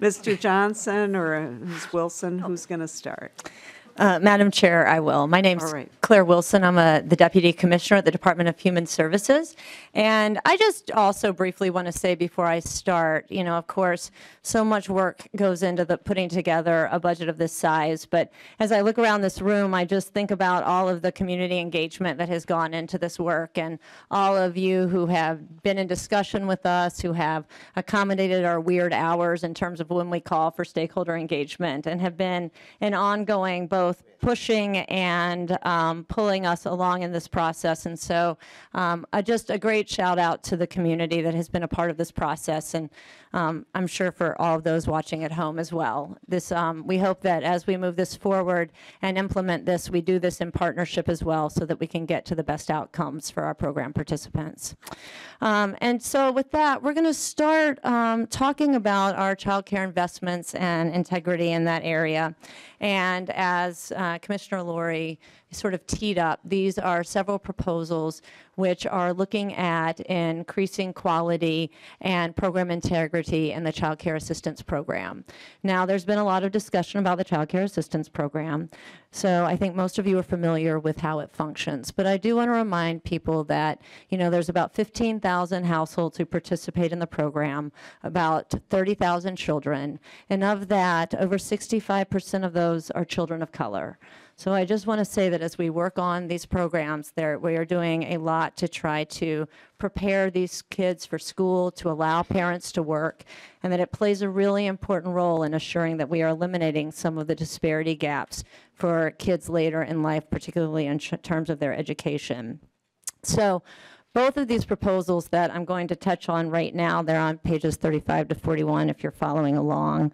Mr. Johnson or Ms. Wilson, who's going to start? Madam Chair, I will. My name's Claire Wilson. I'm the Deputy Commissioner at the Department of Human Services. And I just also briefly want to say before I start, you know, of course, so much work goes into the putting together a budget of this size. But as I look around this room, I just think about all of the community engagement that has gone into this work, and all of you who have been in discussion with us, who have accommodated our weird hours in terms of when we call for stakeholder engagement, and have been an ongoing both pushing and pulling us along in this process. And so just a great shout out to the community that has been a part of this process, and I'm sure for all of those watching at home as well. This we hope that as we move this forward and implement this, we do this in partnership as well, so that we can get to the best outcomes for our program participants. And so with that, we're going to start talking about our child care investments and integrity in that area. And as Commissioner Lourey sort of teed up, these are several proposals which are looking at increasing quality and program integrity in the child care assistance program. Now, there's been a lot of discussion about the child care assistance program, so I think most of you are familiar with how it functions. But I do want to remind people that, you know, there's about 15,000 households who participate in the program, about 30,000 children, and of that, over 65% of those are children of color. So I just want to say that as we work on these programs, we are doing a lot to try to prepare these kids for school, to allow parents to work, and that it plays a really important role in assuring that we are eliminating some of the disparity gaps for kids later in life, particularly in terms of their education. So both of these proposals that I'm going to touch on right now, they're on pages 35 to 41 if you're following along,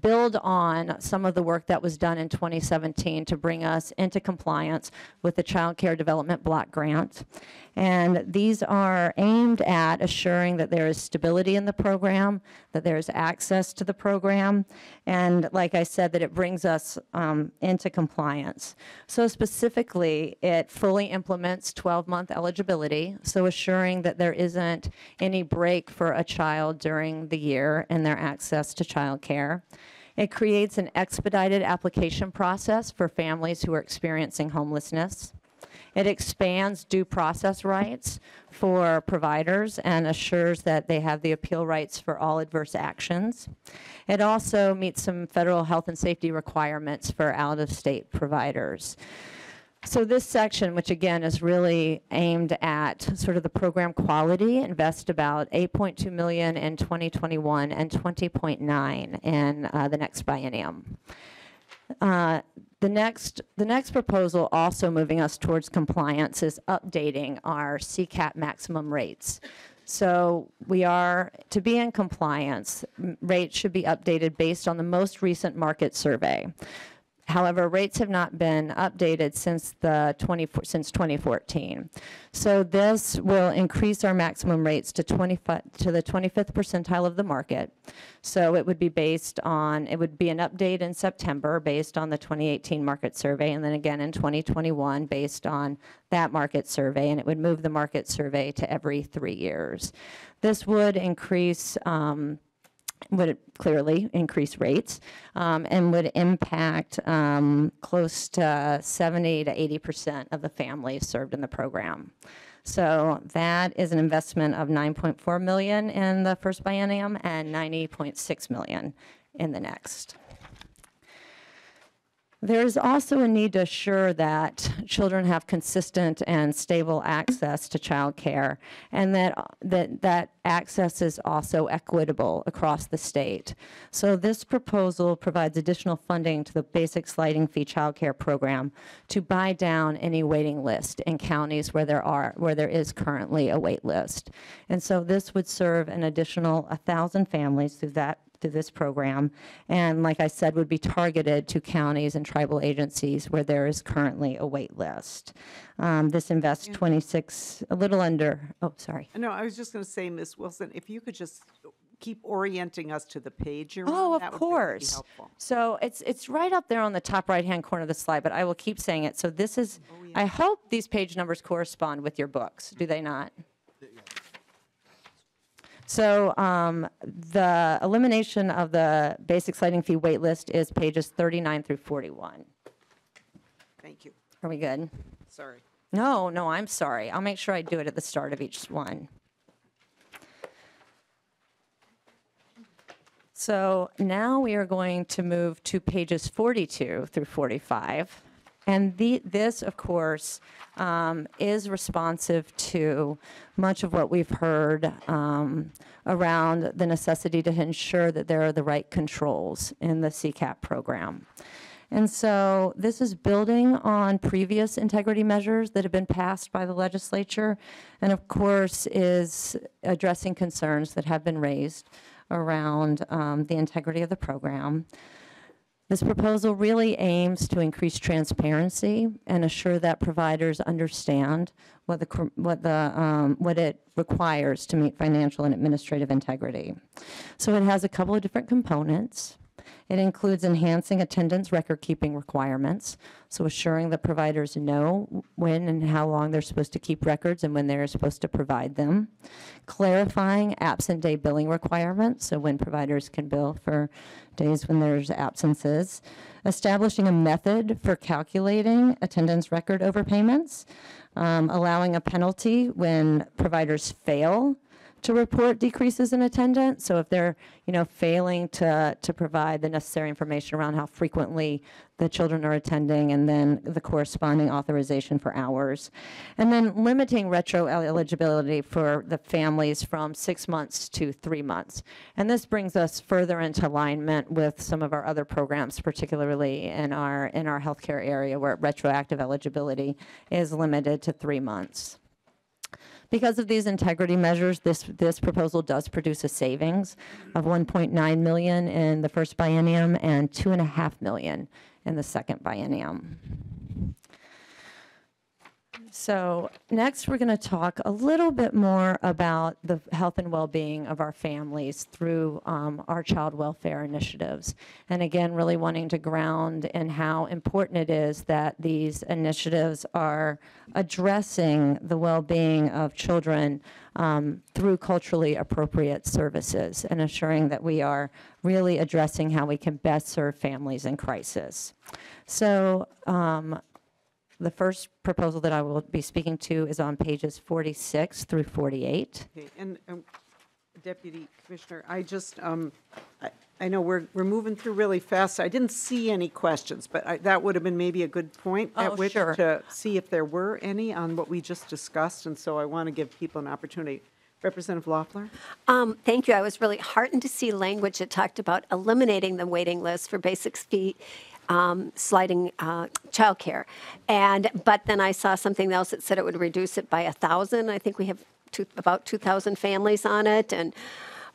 build on some of the work that was done in 2017 to bring us into compliance with the Child Care Development Block Grant. And these are aimed at assuring that there is stability in the program, that there is access to the program, and like I said, that it brings us into compliance. So specifically, it fully implements 12-month eligibility. So assuring that there isn't any break for a child during the year and their access to child care. It creates an expedited application process for families who are experiencing homelessness. It expands due process rights for providers and assures that they have the appeal rights for all adverse actions. It also meets some federal health and safety requirements for out-of-state providers. So this section, which again is really aimed at sort of the program quality, invests about $8.2 million in 2021 and $20.9 in the next biennium. The next proposal, also moving us towards compliance, is updating our CCAP maximum rates. So we are, to be in compliance, rates should be updated based on the most recent market survey. However, rates have not been updated since 2014. So this will increase our maximum rates to the 25th percentile of the market. So it would be based on, it would be an update in September based on the 2018 market survey, and then again in 2021 based on that market survey, and it would move the market survey to every 3 years. This would increase would clearly increase rates and would impact close to 70 to 80% of the families served in the program. So that is an investment of $9.4 million in the first biennium and $90.6 million in the next. There's also a need to assure that children have consistent and stable access to child care, and that access is also equitable across the state. So this proposal provides additional funding to the basic sliding fee child care program to buy down any waiting list in counties where there is currently a wait list. And so this would serve an additional 1,000 families through this program, and like I said, would be targeted to counties and tribal agencies where there is currently a wait list. This invests a little under, oh, sorry. No, I was just going to say, Ms. Wilson, if you could just keep orienting us to the page you're on. Oh, of course. So it's right up there on the top right-hand corner of the slide, but I will keep saying it. So this is, oh, yeah. I hope these page numbers correspond with your books. Do they not? So the elimination of the basic sliding fee wait list is pages 39 through 41. Thank you. Are we good? Sorry. No, I'm sorry. I'll make sure I do it at the start of each one. So now we are going to move to pages 42 through 45. And this, of course, is responsive to much of what we've heard around the necessity to ensure that there are the right controls in the CCAP program. And so this is building on previous integrity measures that have been passed by the legislature, and of course is addressing concerns that have been raised around the integrity of the program. This proposal really aims to increase transparency and assure that providers understand what it requires to meet financial and administrative integrity. So it has a couple of different components. It includes enhancing attendance record-keeping requirements, so assuring that providers know when and how long they're supposed to keep records and when they're supposed to provide them. Clarifying absent day billing requirements, so when providers can bill for days when there's absences. Establishing a method for calculating attendance record overpayments. Allowing a penalty when providers fail to report decreases in attendance. So if they're, you know, failing to provide the necessary information around how frequently the children are attending, and then the corresponding authorization for hours. And then limiting retro eligibility for the families from 6 months to 3 months. And this brings us further into alignment with some of our other programs, particularly in our healthcare area, where retroactive eligibility is limited to 3 months. Because of these integrity measures, this proposal does produce a savings of $1.9 million in the first biennium and $2.5 million in the second biennium. So next we're going to talk a little bit more about the health and well-being of our families through our child welfare initiatives. And again, really wanting to ground in how important it is that these initiatives are addressing the well-being of children through culturally appropriate services, and ensuring that we are really addressing how we can best serve families in crisis. So the first proposal that I will be speaking to is on pages 46 through 48. Okay, and Deputy Commissioner, I just, I know we're moving through really fast. I didn't see any questions, but that would have been maybe a good point at which to see if there were any on what we just discussed, and so I want to give people an opportunity. Representative Loeffler? Thank you. I was really heartened to see language that talked about eliminating the waiting list for basic fee sliding childcare, but then I saw something else that said it would reduce it by 1,000. I think we have about 2,000 families on it, and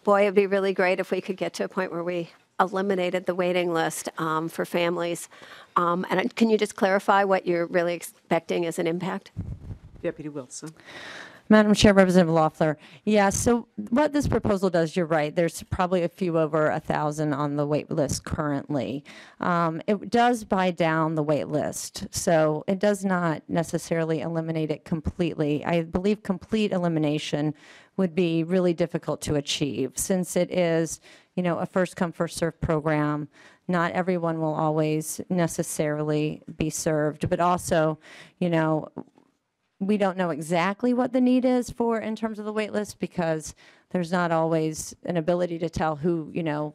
boy, it'd be really great if we could get to a point where we eliminated the waiting list for families. And can you just clarify what you're really expecting as an impact? Deputy Wilson. Madam Chair, Representative Loeffler. Yeah, so what this proposal does, you're right, there's probably a few over 1,000 on the wait list currently. It does buy down the wait list, so it does not necessarily eliminate it completely. I believe complete elimination would be really difficult to achieve, since it is, you know, a first come, first served program. Not everyone will always necessarily be served, but also, you know, we don't know exactly what the need is for in terms of the wait list, because there's not always an ability to tell who, you know,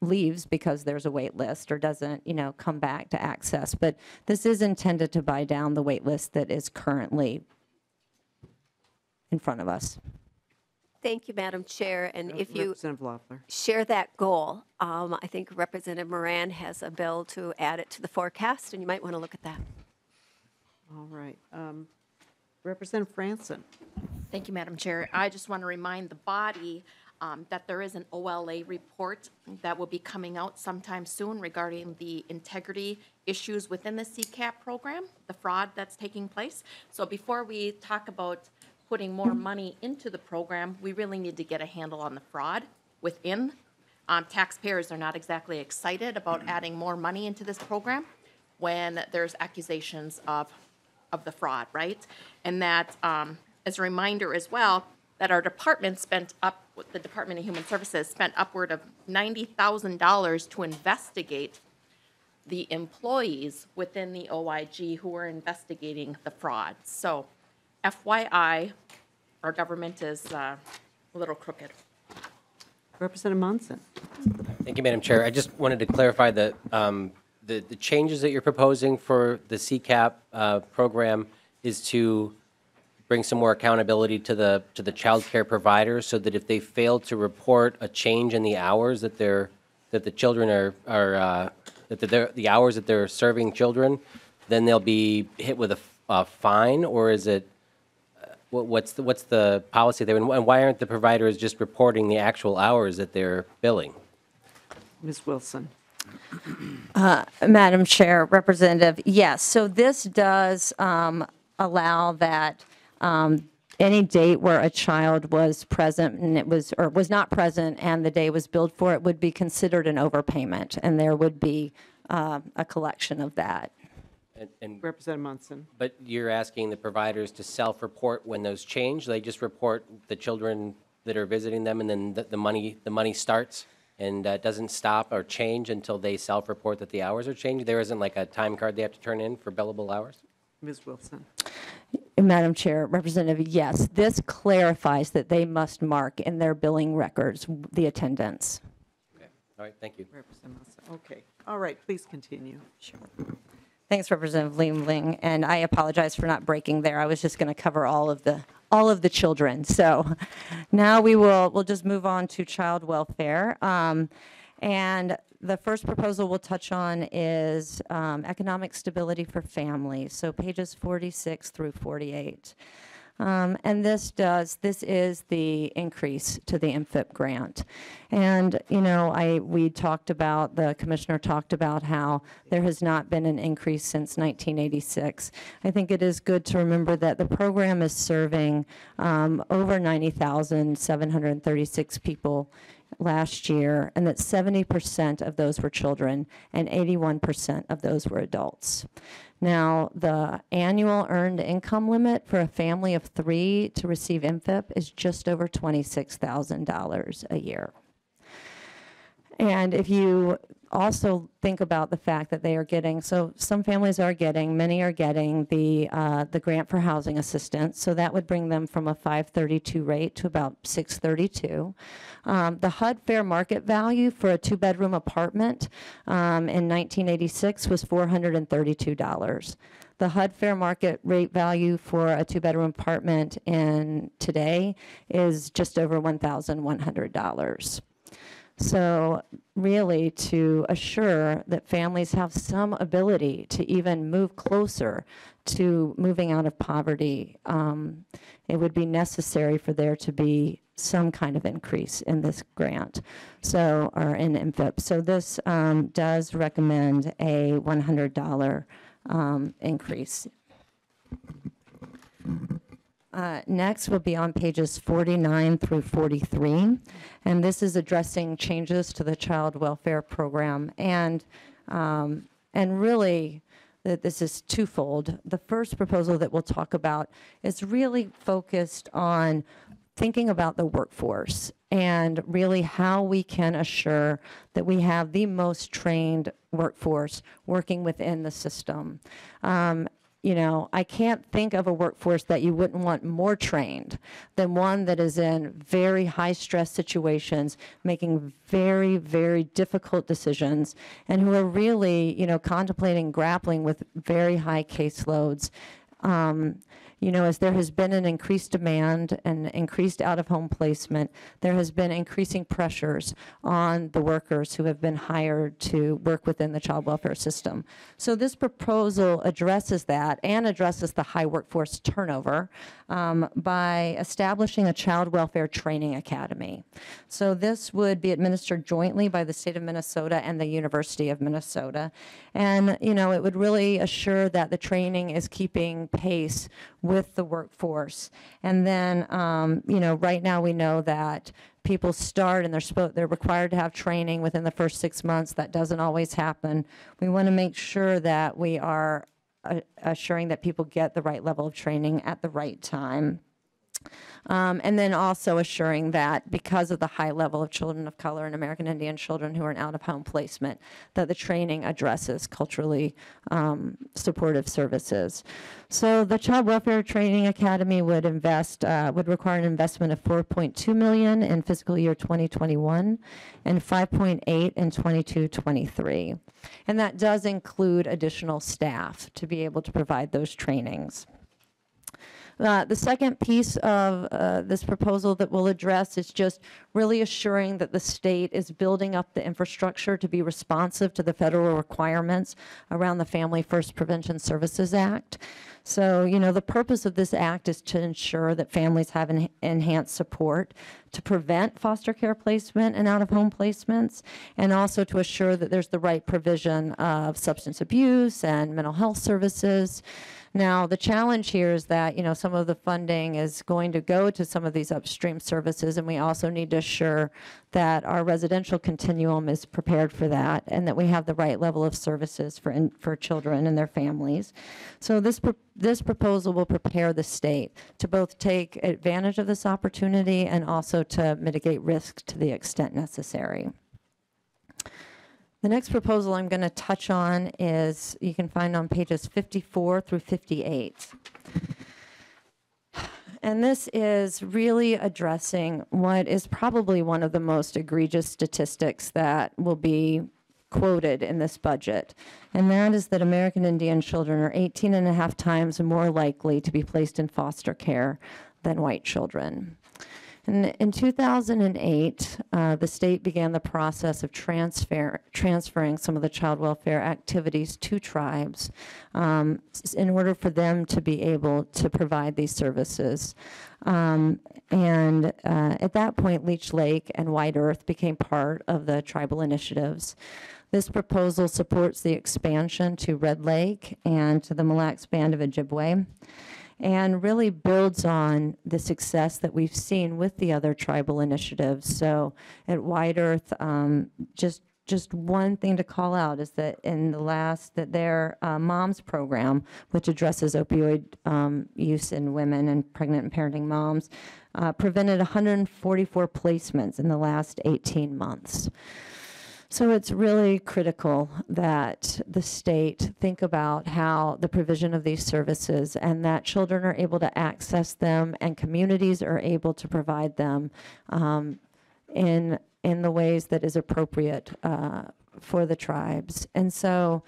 leaves because there's a wait list or doesn't, you know, come back to access. But this is intended to buy down the wait list that is currently in front of us. Thank you, Madam Chair. And if you share that goal, I think Representative Moran has a bill to add it to the forecast, and you might want to look at that. All right. Representative Franson. Thank you, Madam Chair. I just want to remind the body that there is an OLA report that will be coming out sometime soon regarding the integrity issues within the CCAP program, the fraud that's taking place. So before we talk about putting more money into the program, we really need to get a handle on the fraud within. Taxpayers are not exactly excited about adding more money into this program when there's accusations of the fraud, right? And that, as a reminder as well, that our department spent up, the Department of Human Services spent upward of $90,000 to investigate the employees within the OIG who were investigating the fraud. So FYI, our government is a little crooked. Representative Monson. Thank you, Madam Chair. I just wanted to clarify that the changes that you're proposing for the CCAP program is to bring some more accountability to the child care providers, so that if they fail to report a change in the hours that the children the hours that they're serving children, then they'll be hit with a fine, or is it what's the policy there, and why aren't the providers just reporting the actual hours that they're billing? Ms. Wilson. Madam Chair, Representative, yes. So this does allow that any date where a child was present and it was or was not present and the day was billed for it would be considered an overpayment, and there would be a collection of that. And Representative Monson. But you're asking the providers to self-report when those change? They just report the children that are visiting them, and then the money starts? And doesn't stop or change until they self-report that the hours are changed? There isn't like a time card they have to turn in for billable hours? Ms. Wilson. Madam Chair, Representative, yes, this clarifies that they must mark in their billing records the attendance. Okay. All right, thank you. Okay, all right, please continue. Sure. Thanks, Representative Liebling, and I apologize for not breaking there. I was just going to cover all of the children. So now we'll just move on to child welfare. And the first proposal we'll touch on is economic stability for families. So pages 46 through 48. And this is the increase to the MFIP grant. And, you know, the commissioner talked about how there has not been an increase since 1986. I think it is good to remember that the program is serving over 90,736 people last year, and that 70% of those were children and 81% of those were adults. Now, the annual earned income limit for a family of 3 to receive MFIP is just over $26,000 a year. And if you also think about the fact that they are getting, so some families are getting, many are getting the grant for housing assistance, so that would bring them from a 532 rate to about 632. The HUD fair market value for a 2-bedroom apartment in 1986 was $432. The HUD fair market rate value for a 2-bedroom apartment in today is just over $1,100. So really, to assure that families have some ability to even move closer to moving out of poverty, it would be necessary for there to be some kind of increase in this grant, so, or in MFIP. So this does recommend a $100 increase. Next will be on pages 49 through 43, and this is addressing changes to the child welfare program, and really that this is twofold. The first proposal that we'll talk about is really focused on thinking about the workforce and really how we can assure that we have the most trained workforce working within the system. You know, I can't think of a workforce that you wouldn't want more trained than one that is in very high stress situations, making very, very difficult decisions, and who are really, you know, contemplating, grappling with very high caseloads. You know, as there has been an increased demand and increased out-of-home placement, there has been increasing pressures on the workers who have been hired to work within the child welfare system. So this proposal addresses that and addresses the high workforce turnover by establishing a child welfare training academy. So this would be administered jointly by the state of Minnesota and the University of Minnesota. And, you know, it would really assure that the training is keeping pace with the workforce. And then, you know, right now we know that people start and they're required to have training within the first 6 months. That doesn't always happen. We want to make sure that we are assuring that people get the right level of training at the right time. And then also assuring that because of the high level of children of color and American Indian children who are in out-of-home placement, that the training addresses culturally supportive services. So the Child Welfare Training Academy would require an investment of $4.2 million in fiscal year 2021 and $5.8 in 22-23. And that does include additional staff to be able to provide those trainings. The second piece of this proposal that we'll address is just really assuring that the state is building up the infrastructure to be responsive to the federal requirements around the Family First Prevention Services Act. So, you know, the purpose of this act is to ensure that families have enhanced support to prevent foster care placement and out-of-home placements, and also to assure that there's the right provision of substance abuse and mental health services. Now, the challenge here is that, you know, some of the funding is going to go to some of these upstream services, and we also need to assure that our residential continuum is prepared for that and that we have the right level of services for children and their families. So this proposal will prepare the state to both take advantage of this opportunity and also to mitigate risk to the extent necessary. The next proposal I'm going to touch on is, you can find on pages 54 through 58. and this is really addressing what is probably one of the most egregious statistics that will be quoted in this budget, and that is that American Indian children are 18.5 times more likely to be placed in foster care than white children. And in 2008, the state began the process of transferring some of the child welfare activities to tribes in order for them to be able to provide these services. At that point, Leech Lake and White Earth became part of the tribal initiatives. This proposal supports the expansion to Red Lake and to the Mille Lacs Band of Ojibwe, and really builds on the success that we've seen with the other tribal initiatives. So at White Earth, just one thing to call out is that in the last, that their MOMS program, which addresses opioid use in women and pregnant and parenting moms, prevented 144 placements in the last 18 months. So it's really critical that the state think about how the provision of these services and that children are able to access them and communities are able to provide them in the ways that is appropriate for the tribes. And so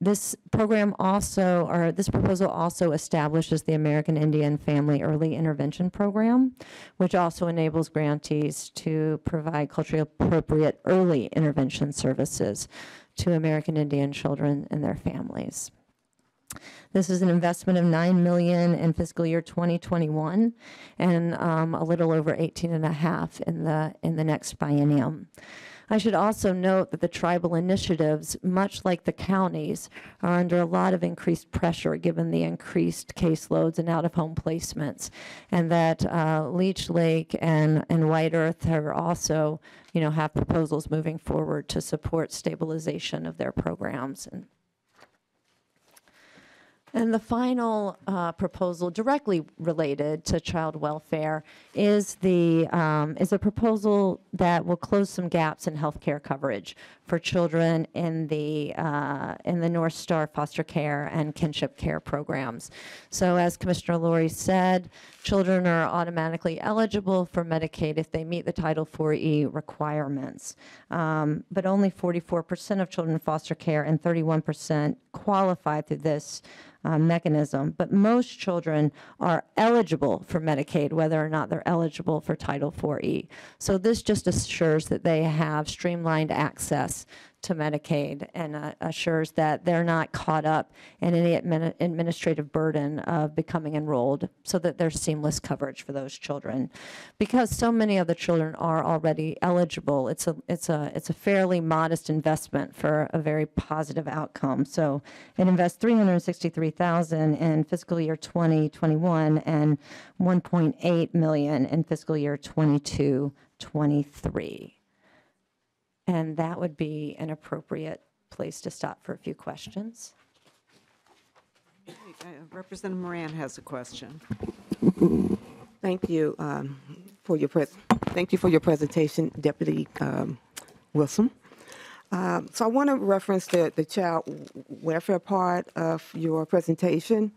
this program also, or this proposal also establishes the American Indian Family Early Intervention Program, which also enables grantees to provide culturally appropriate early intervention services to American Indian children and their families. This is an investment of $9 million in fiscal year 2021 and a little over 18.5 in the next biennium. I should also note that the tribal initiatives, much like the counties, are under a lot of increased pressure given the increased caseloads and out-of-home placements, and that Leech Lake and White Earth are also, you know, have proposals moving forward to support stabilization of their programs. And the final proposal directly related to child welfare is the is a proposal that will close some gaps in health care coverage for children in the North Star foster care and kinship care programs. So as Commissioner Lourey said, children are automatically eligible for Medicaid if they meet the Title IV-E requirements, but only 44% of children in foster care and 31% qualify through this mechanism, but most children are eligible for Medicaid, whether or not they're eligible for Title IV-E. So this just assures that they have streamlined access to Medicaid and assures that they're not caught up in any administrative burden of becoming enrolled, so that there's seamless coverage for those children. Because so many of the children are already eligible, it's a fairly modest investment for a very positive outcome. So it invests $363,000 in fiscal year 2021 and $1.8 million in fiscal year 22-23. And that would be an appropriate place to stop for a few questions. Representative Moran has a question. Thank you for your presentation, Deputy Wilson. So I want to reference the child welfare part of your presentation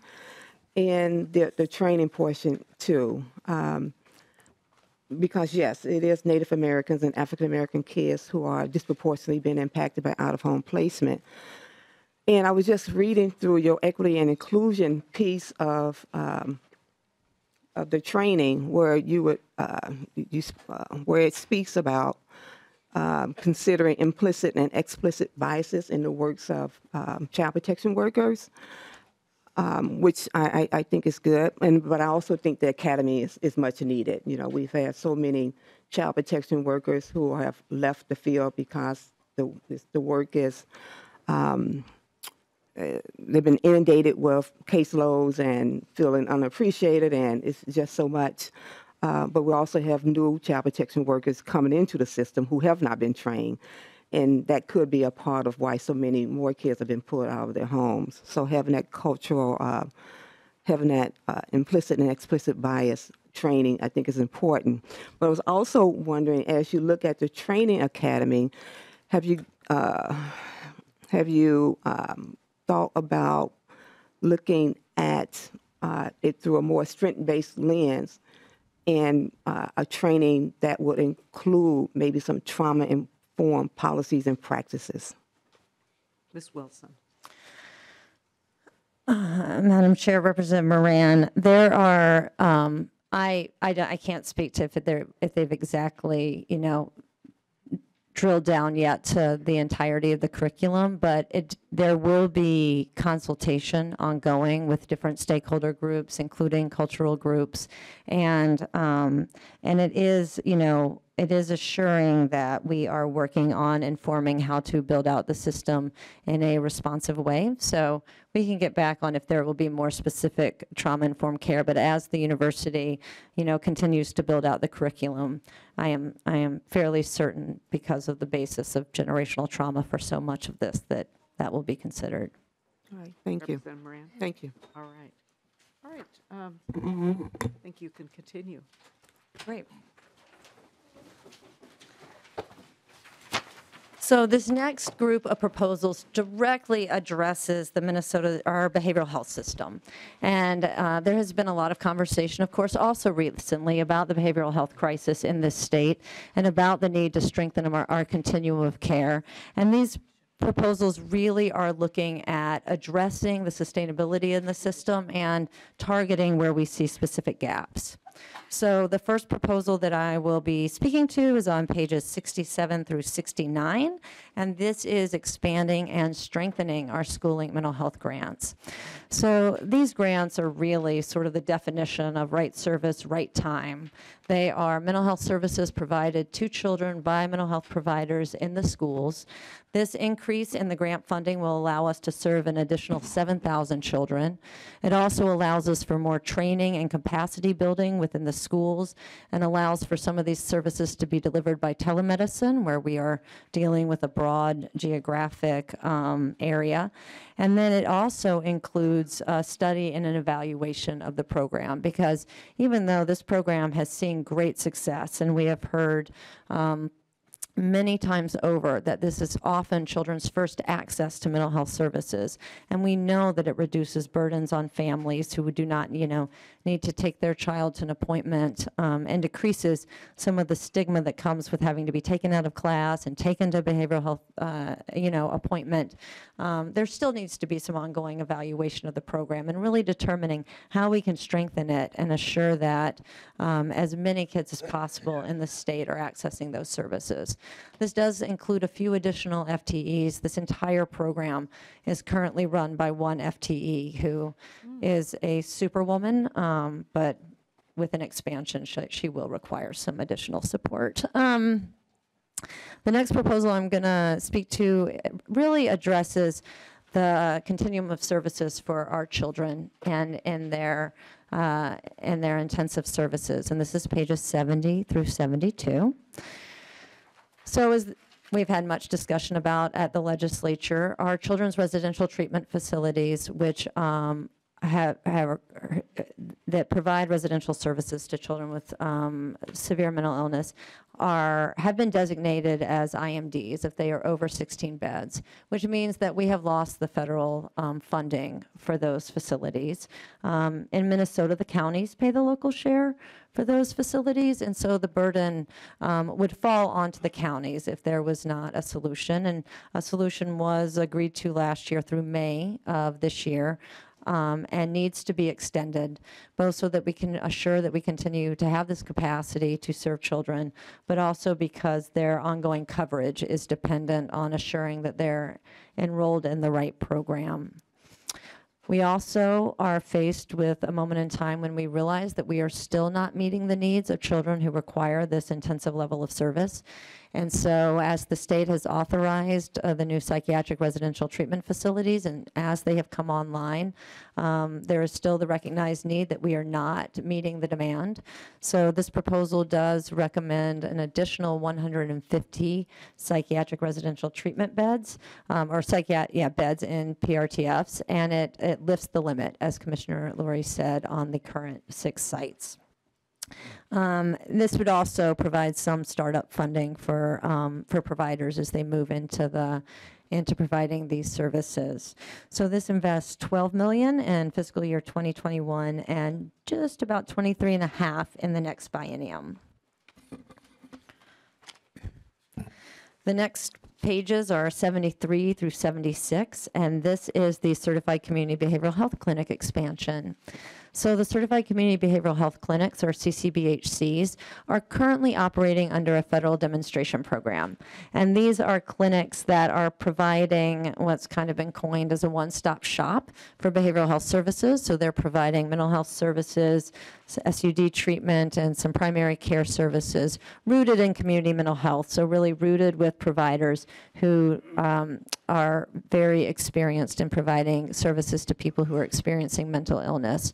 and the training portion too. Because yes, it is Native Americans and African American kids who are disproportionately being impacted by out-of-home placement. And I was just reading through your equity and inclusion piece of the training, where you would where it speaks about considering implicit and explicit biases in the works of child protection workers. Which I think is good, but I also think the academy is much needed. You know, we've had so many child protection workers who have left the field because the work is, they've been inundated with caseloads and feeling unappreciated, and it's just so much. But we also have new child protection workers coming into the system who have not been trained. And that could be a part of why so many more kids have been pulled out of their homes. So having that cultural, having that implicit and explicit bias training, I think is important. But I was also wondering, as you look at the training academy, have you thought about looking at it through a more strength-based lens and a training that would include maybe some trauma-informed policies and practices. Ms. Wilson. Madam Chair, Representative Moran, there are, I can't speak to if they've exactly, you know, drilled down yet to the entirety of the curriculum, but there will be consultation ongoing with different stakeholder groups, including cultural groups, and it is, you know, it is assuring that we are working on informing how to build out the system in a responsive way. So we can get back on if there will be more specific trauma-informed care, but as the university, you know, continues to build out the curriculum, I am fairly certain, because of the basis of generational trauma for so much of this, that that will be considered. All right, thank you. Moran. Thank you. All right. I think you can continue. Great. So this next group of proposals directly addresses the Minnesota, our behavioral health system. And there has been a lot of conversation, of course, also recently about the behavioral health crisis in this state and about the need to strengthen our continuum of care. And these proposals really are looking at addressing the sustainability in the system and targeting where we see specific gaps. So the first proposal that I will be speaking to is on pages 67 through 69, and this is expanding and strengthening our school-linked mental health grants. So these grants are really sort of the definition of right service, right time. They are mental health services provided to children by mental health providers in the schools. This increase in the grant funding will allow us to serve an additional 7,000 children. It also allows us for more training and capacity building within the schools and allows for some of these services to be delivered by telemedicine, where we are dealing with a broad geographic area. And then it also includes a study and an evaluation of the program, because even though this program has seen great success, and we have heard many times over that this is often children's first access to mental health services, and we know that it reduces burdens on families who do not, you know, need to take their child to an appointment, and decreases some of the stigma that comes with having to be taken out of class and taken to a behavioral health, you know, appointment. There still needs to be some ongoing evaluation of the program and really determining how we can strengthen it and assure that as many kids as possible in the state are accessing those services. This does include a few additional FTEs. This entire program is currently run by one FTE who is a superwoman, but with an expansion, she will require some additional support. The next proposal I'm going to speak to really addresses the continuum of services for our children and their intensive services, and this is pages 70 through 72. So as we've had much discussion about at the legislature, our children's residential treatment facilities, which that provide residential services to children with severe mental illness, have been designated as IMDs if they are over 16 beds, which means that we have lost the federal funding for those facilities. In Minnesota, the counties pay the local share for those facilities, and so the burden would fall onto the counties if there was not a solution, and a solution was agreed to last year through May of this year, and needs to be extended, both so that we can assure that we continue to have this capacity to serve children, but also because their ongoing coverage is dependent on assuring that they're enrolled in the right program. We also are faced with a moment in time when we realize that we are still not meeting the needs of children who require this intensive level of service. And so as the state has authorized the new psychiatric residential treatment facilities, and as they have come online, there is still the recognized need that we are not meeting the demand. So this proposal does recommend an additional 150 psychiatric residential treatment beds, beds in PRTFs, and it lifts the limit, as Commissioner Lourey said, on the current 6 sites. This would also provide some startup funding for providers as they move into the providing these services. So this invests $12 million in fiscal year 2021 and just about 23 and a half in the next biennium. The next pages are 73 through 76, and this is the Certified Community Behavioral Health Clinic expansion. So the Certified Community Behavioral Health Clinics, or CCBHCs, are currently operating under a federal demonstration program. And these are clinics that are providing what's kind of been coined as a one-stop shop for behavioral health services. So they're providing mental health services, SUD treatment, and some primary care services rooted in community mental health. So really rooted with providers who are very experienced in providing services to people who are experiencing mental illness.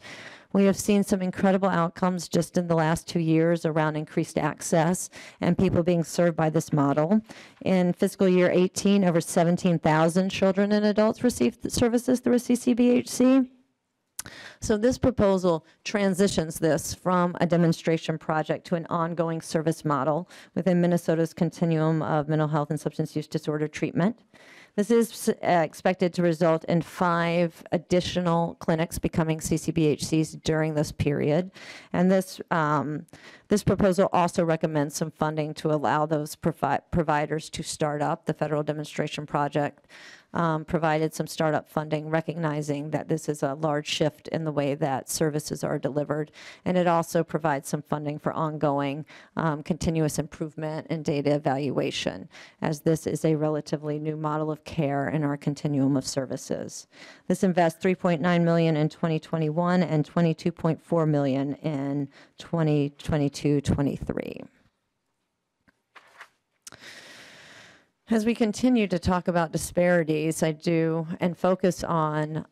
We have seen some incredible outcomes just in the last 2 years around increased access and people being served by this model. In fiscal year 18, over 17,000 children and adults received services through a CCBHC. So this proposal transitions this from a demonstration project to an ongoing service model within Minnesota's continuum of mental health and substance use disorder treatment. This is expected to result in 5 additional clinics becoming CCBHCs during this period. And this, this proposal also recommends some funding to allow those providers to start up the federal demonstration project. Provided some startup funding, recognizing that this is a large shift in the way that services are delivered. And it also provides some funding for ongoing continuous improvement and data evaluation, as this is a relatively new model of care in our continuum of services. This invests $3.9 million in 2021 and $22.4 million in 2022-23. As we continue to talk about disparities, I do, and focus on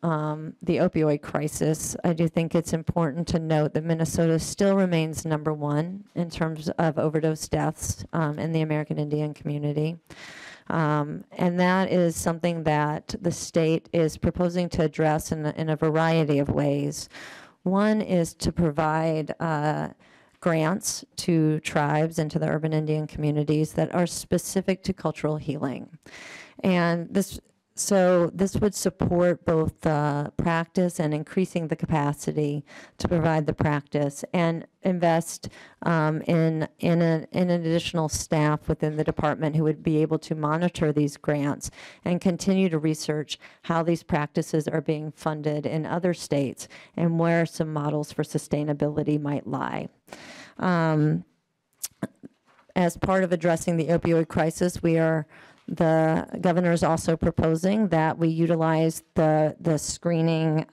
the opioid crisis, I do think it's important to note that Minnesota still remains #1 in terms of overdose deaths in the American Indian community. And that is something that the state is proposing to address in a variety of ways. One is to provide grants to tribes and to the urban Indian communities that are specific to cultural healing. And this, so this would support both the practice and increasing the capacity to provide the practice, and invest in an additional staff within the department who would be able to monitor these grants and continue to research how these practices are being funded in other states and where some models for sustainability might lie. As part of addressing the opioid crisis, the governor is also proposing that we utilize the screening,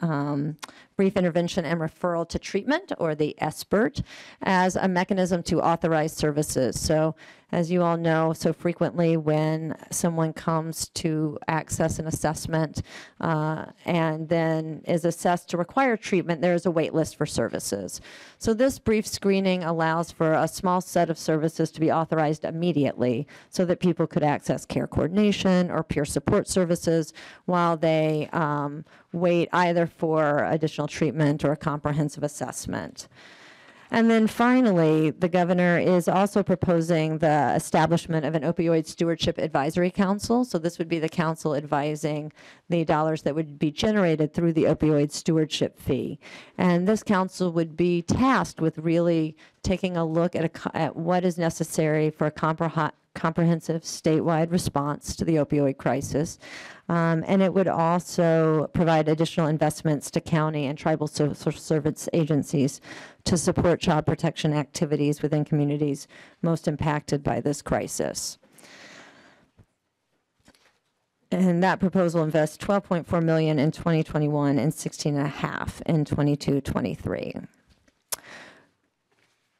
brief intervention and referral to treatment, or the SBIRT, as a mechanism to authorize services. So as you all know, so frequently when someone comes to access an assessment and then is assessed to require treatment, there is a wait list for services. So this brief screening allows for a small set of services to be authorized immediately so that people could access care coordination or peer support services while they wait either for additional treatment or a comprehensive assessment. And then finally, the governor is also proposing the establishment of an opioid stewardship advisory council. So this would be the council advising the dollars that would be generated through the opioid stewardship fee. And this council would be tasked with really taking a look at what is necessary for a comprehensive statewide response to the opioid crisis. And it would also provide additional investments to county and tribal social service agencies to support child protection activities within communities most impacted by this crisis. And that proposal invests $12.4 million in 2021 and $16.5 million in 22-23.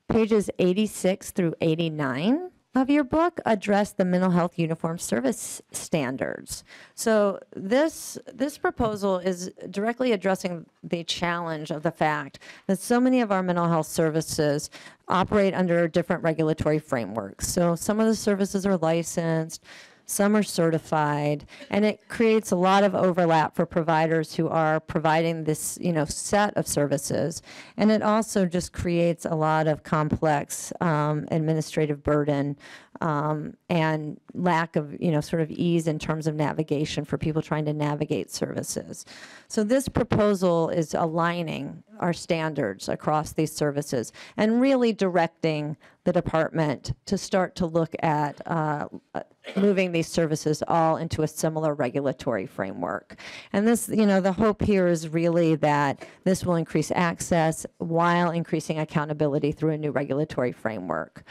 Pages 86 through 89 of your book address the mental health uniform service standards. So this proposal is directly addressing the challenge of the fact that so many of our mental health services operate under different regulatory frameworks. So some of the services are licensed, some are certified, and it creates a lot of overlap for providers who are providing this, set of services. And it also just creates a lot of complex administrative burden and lack of, sort of ease in terms of navigation for people trying to navigate services. So this proposal is aligning our standards across these services and really directing the department to start to look at moving these services all into a similar regulatory framework. And this, the hope here is really that this will increase access while increasing accountability through a new regulatory framework.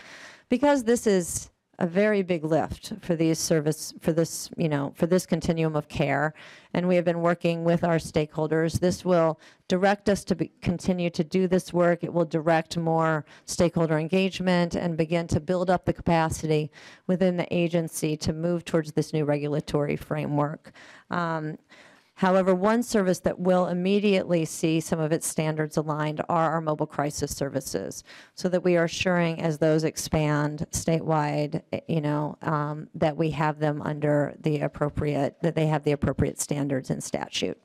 Because this is a very big lift for these for this continuum of care, and we have been working with our stakeholders. This will direct us to continue to do this work. It will direct more stakeholder engagement and begin to build up the capacity within the agency to move towards this new regulatory framework. However, one service that will immediately see some of its standards aligned are our mobile crisis services, so that we are assuring as those expand statewide, that we have them under the appropriate, that they have the appropriate standards in statute.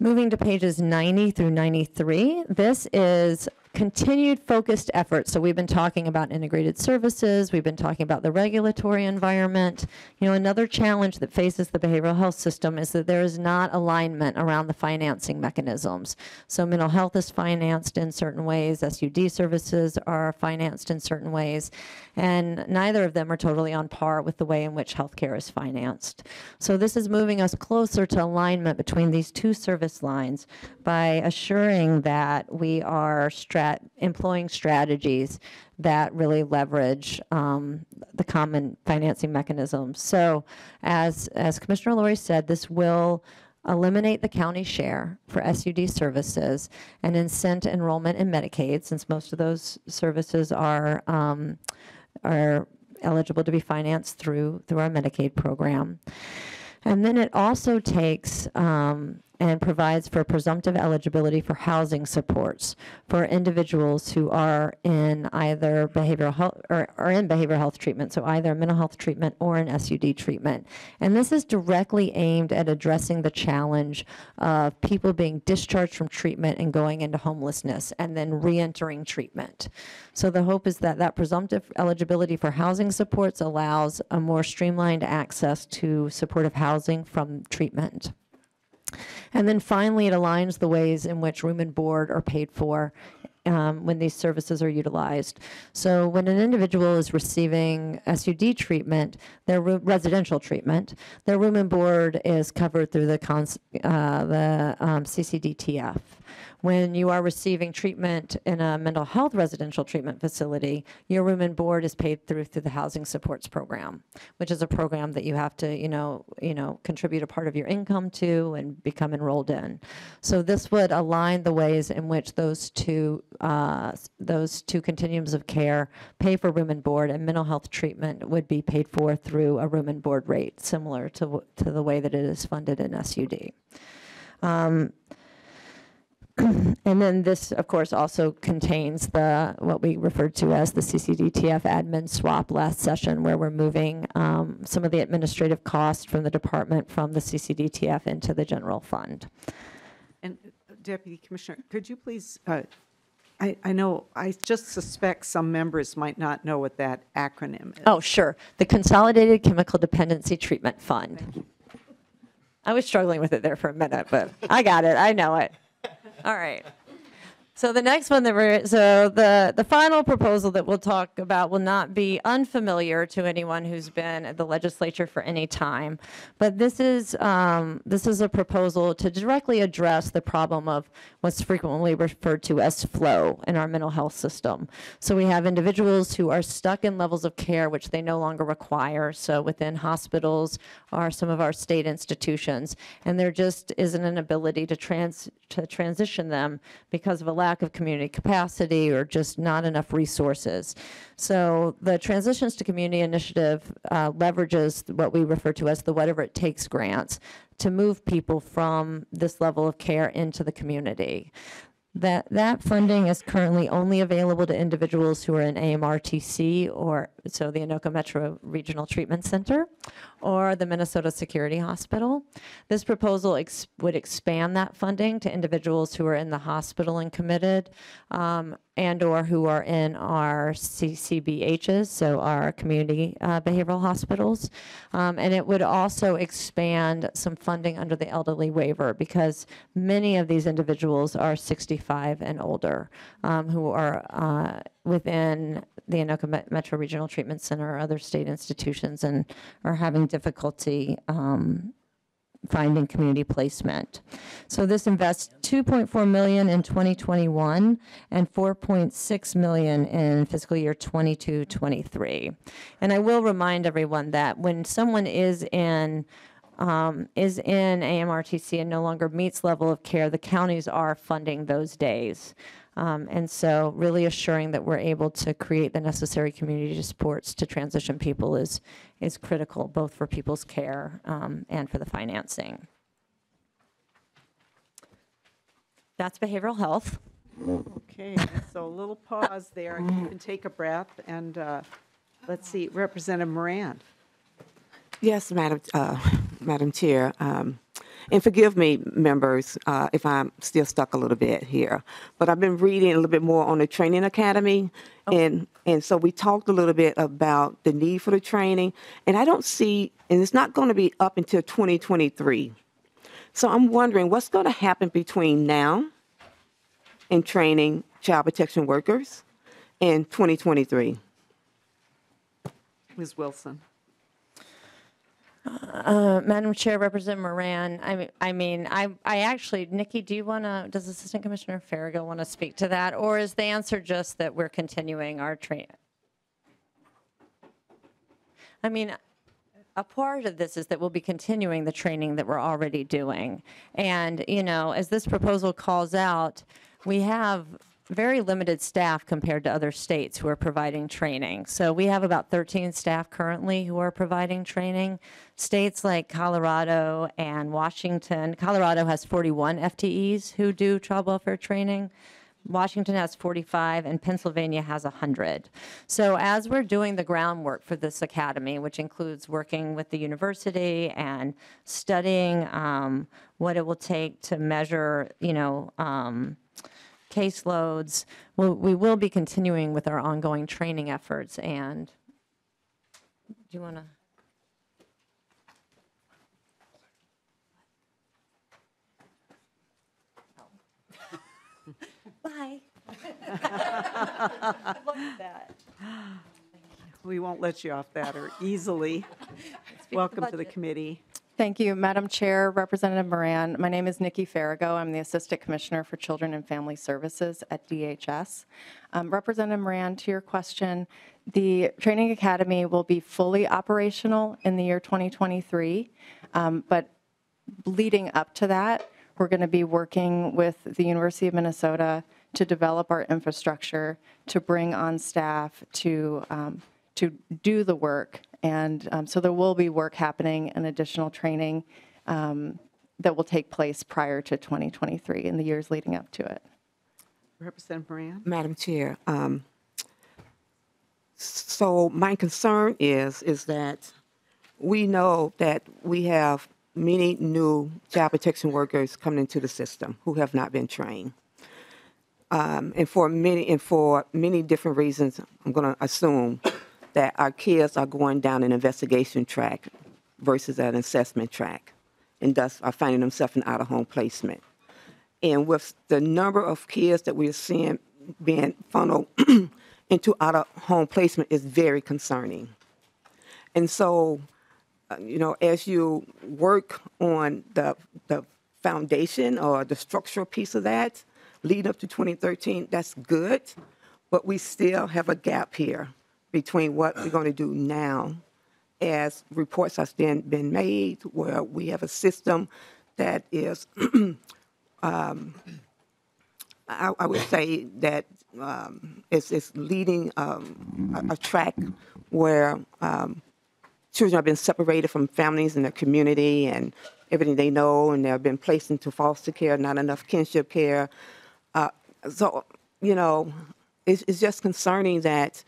Moving to pages 90 through 93, this is continued focused efforts. So we've been talking about integrated services, we've been talking about the regulatory environment. Another challenge that faces the behavioral health system is that there is not alignment around the financing mechanisms. So mental health is financed in certain ways, SUD services are financed in certain ways, and neither of them are totally on par with the way in which healthcare is financed. So this is moving us closer to alignment between these two service lines by assuring that we are employing strategies that really leverage the common financing mechanisms. So as Commissioner Lourey said, this will eliminate the county share for SUD services and incent enrollment in Medicaid, since most of those services are eligible to be financed through our Medicaid program. And then it also takes and provides for presumptive eligibility for housing supports for individuals who are in either behavioral health treatment, so either mental health treatment or an SUD treatment. And this is directly aimed at addressing the challenge of people being discharged from treatment and going into homelessness and then re-entering treatment. So the hope is that that presumptive eligibility for housing supports allows a more streamlined access to supportive housing from treatment. And then finally, it aligns the ways in which room and board are paid for when these services are utilized. So when an individual is receiving SUD treatment, their residential treatment, their room and board is covered through the CCDTF. When you are receiving treatment in a mental health residential treatment facility, your room and board is paid through the Housing Supports Program, which is a program that you have to, contribute a part of your income to and become enrolled in. So this would align the ways in which those two continuums of care pay for room and board, and mental health treatment would be paid for through a room and board rate, similar to the way that it is funded in SUD. And then this, of course, also contains what we referred to as the CCDTF admin swap last session, where we're moving some of the administrative costs from the department from the CCDTF into the general fund. And Deputy Commissioner, could you please, I know, I just suspect some members might not know what that acronym is. Oh, sure. The Consolidated Chemical Dependency Treatment Fund. Thank you. I was struggling with it there for a minute, but I got it. I know it. All right. So the next one that the final proposal that we'll talk about will not be unfamiliar to anyone who's been at the legislature for any time, but this is a proposal to directly address the problem of what's frequently referred to as flow in our mental health system. So we have individuals who are stuck in levels of care which they no longer require. So within hospitals are some of our state institutions, and there just isn't an ability to transition them because of a lack of community capacity or just not enough resources. So the Transitions to Community initiative leverages what we refer to as the Whatever It Takes grants to move people from this level of care into the community. That funding is currently only available to individuals who are in AMRTC, or so the Anoka Metro Regional Treatment Center or the Minnesota Security Hospital. This proposal would expand that funding to individuals who are in the hospital and committed, and or who are in our CCBHs, so our community behavioral hospitals. And it would also expand some funding under the elderly waiver, because many of these individuals are 65 and older, who are within the Anoka Metro Regional Treatment Center or other state institutions and are having difficulty finding community placement. So this invests $2.4 million in 2021 and $4.6 million in fiscal year 22-23. And I will remind everyone that when someone is in AMRTC and no longer meets level of care, the counties are funding those days. And so really assuring that we're able to create the necessary community supports to transition people is critical, both for people's care and for the financing. That's behavioral health. Okay, so a little pause there. You can take a breath and let's see, Representative Moran. Yes, Madam Chair. And forgive me, members, if I'm still stuck a little bit here. But I've been reading a little bit more on the training academy. Okay. And so we talked a little bit about the need for the training. And I don't see, and it's not going to be up until 2023. So I'm wondering what's going to happen between now and training child protection workers in 2023. Ms. Wilson. Madam Chair, Representative Moran, I actually, Nikki, does Assistant Commissioner Farrago want to speak to that? Or is the answer just that we're continuing our training? I mean, a part of this is that we'll be continuing the training that we're already doing. And, you know, as this proposal calls out, we have very limited staff compared to other states who are providing training. So we have about 13 staff currently who are providing training. States like Colorado and Washington, Colorado has 41 FTEs who do child welfare training. Washington has 45 and Pennsylvania has 100. So as we're doing the groundwork for this academy, which includes working with the university and studying what it will take to measure, you know, caseloads, we will be continuing with our ongoing training efforts. And do you want to? Oh. Bye. I love that. We won't let you off that or easily. Welcome to the committee. Thank you, Madam Chair, Representative Moran. My name is Nikki Farrago. I'm the Assistant Commissioner for Children and Family Services at DHS. Representative Moran, to your question, the training academy will be fully operational in the year 2023, but leading up to that, we're going to be working with the University of Minnesota to develop our infrastructure, to bring on staff, to do the work. And so there will be work happening and additional training that will take place prior to 2023 in the years leading up to it. Representative Moran. Madam Chair, so my concern is that we know that we have many new child protection workers coming into the system who have not been trained. And for many different reasons, I'm going to assume that our kids are going down an investigation track versus an assessment track, and thus are finding themselves in out-of-home placement. And with the number of kids that we are seeing being funneled into out-of-home placement is very concerning. And so, you know, as you work on the foundation or the structural piece of that, lead up to 2013, that's good, but we still have a gap here between what we're going to do now, as reports have been made, where we have a system that is, I would say that it's leading a track where children have been separated from families and their community and everything they know, and they've been placed into foster care, not enough kinship care, So, you know, it's just concerning that,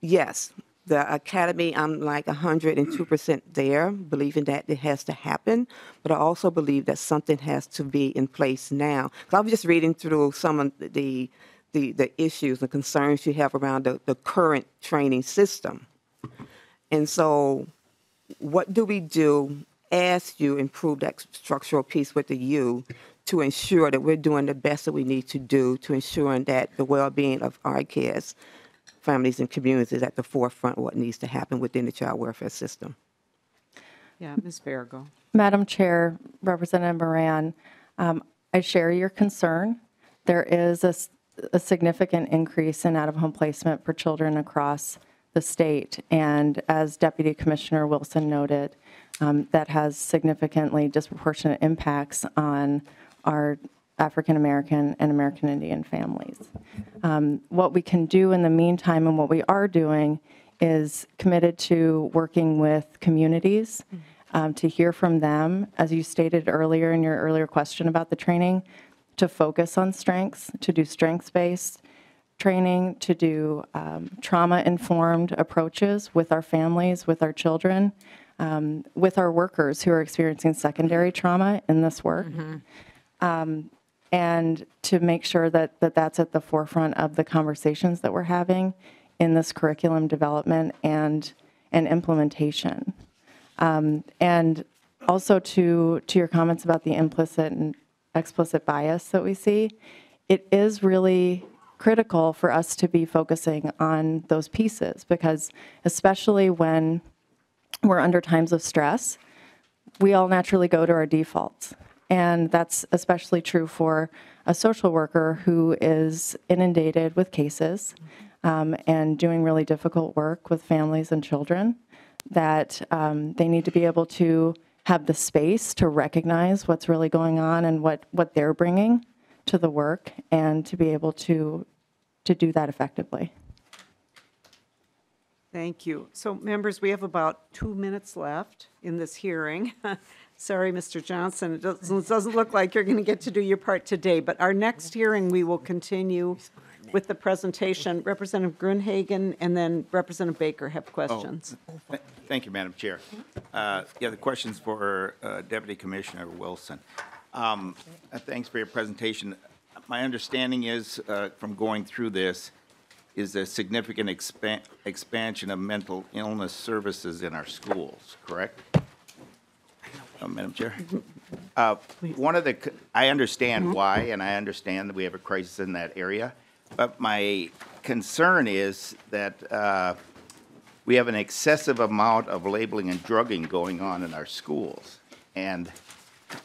yes, the academy, I'm like 102% there, believing that it has to happen, but I also believe that something has to be in place now. Because I was just reading through some of the issues and concerns you have around the current training system. And so what do we do as you improve that structural piece with the U to ensure that we're doing the best that we need to do to ensuring that the well-being of our kids, families, and communities is at the forefront of what needs to happen within the child welfare system? Yeah, Ms. Farrago. Madam Chair, Representative Moran, I share your concern. There is a significant increase in out-of-home placement for children across the state, and as Deputy Commissioner Wilson noted, that has significantly disproportionate impacts on our African American and American Indian families. What we can do in the meantime, and what we are doing, is committed to working with communities to hear from them, as you stated earlier in your earlier question about the training, to focus on strengths, to do strengths-based training, to do trauma-informed approaches with our families, with our children, with our workers who are experiencing secondary trauma in this work. And to make sure that, that's at the forefront of the conversations that we're having in this curriculum development and implementation. And also to your comments about the implicit and explicit bias that we see, it is really critical for us to be focusing on those pieces, because especially when we're under times of stress, we all naturally go to our defaults. And that's especially true for a social worker who is inundated with cases and doing really difficult work with families and children, that they need to be able to have the space to recognize what's really going on and what they're bringing to the work, and to be able to do that effectively. Thank you. So, members, we have about 2 minutes left in this hearing. Sorry, Mr. Johnson, it doesn't look like you're going to get to do your part today, but our next hearing we will continue with the presentation. Representative Grunhagen and then Representative Baker have questions. Oh, thank you, Madam Chair. Yeah, the question's for Deputy Commissioner Wilson. Thanks for your presentation. My understanding is, from going through this, is a significant expansion of mental illness services in our schools, correct? Madam Chair, I understand why, and I understand that we have a crisis in that area, but my concern is that we have an excessive amount of labeling and drugging going on in our schools. And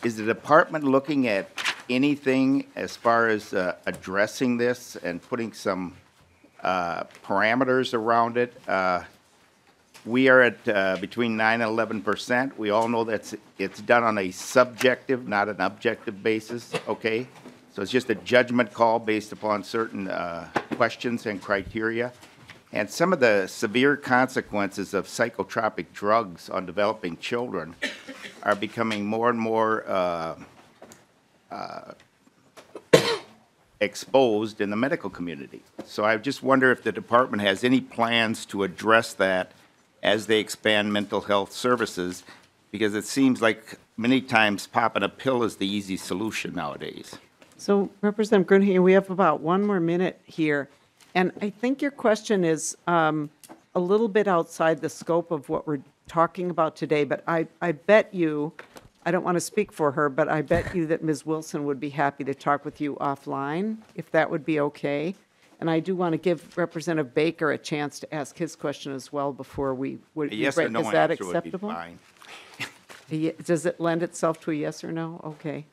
is the department looking at anything as far as addressing this and putting some parameters around it? We are at between 9% and 11%. We all know that it's done on a subjective, not an objective basis, okay? So it's just a judgment call based upon certain questions and criteria. And some of the severe consequences of psychotropic drugs on developing children are becoming more and more exposed in the medical community. So I just wonder if the department has any plans to address that as they expand mental health services, because it seems like many times popping a pill is the easy solution nowadays. So, Representative Grunhagen, we have about 1 more minute here, and I think your question is a little bit outside the scope of what we're talking about today, but I bet you, I don't want to speak for her, but I bet you that Ms. Wilson would be happy to talk with you offline, if that would be okay. And I do want to give Representative Baker a chance to ask his question as well before we would. Yes or no? Is that acceptable? Would be fine. Does it lend itself to a yes or no? Okay.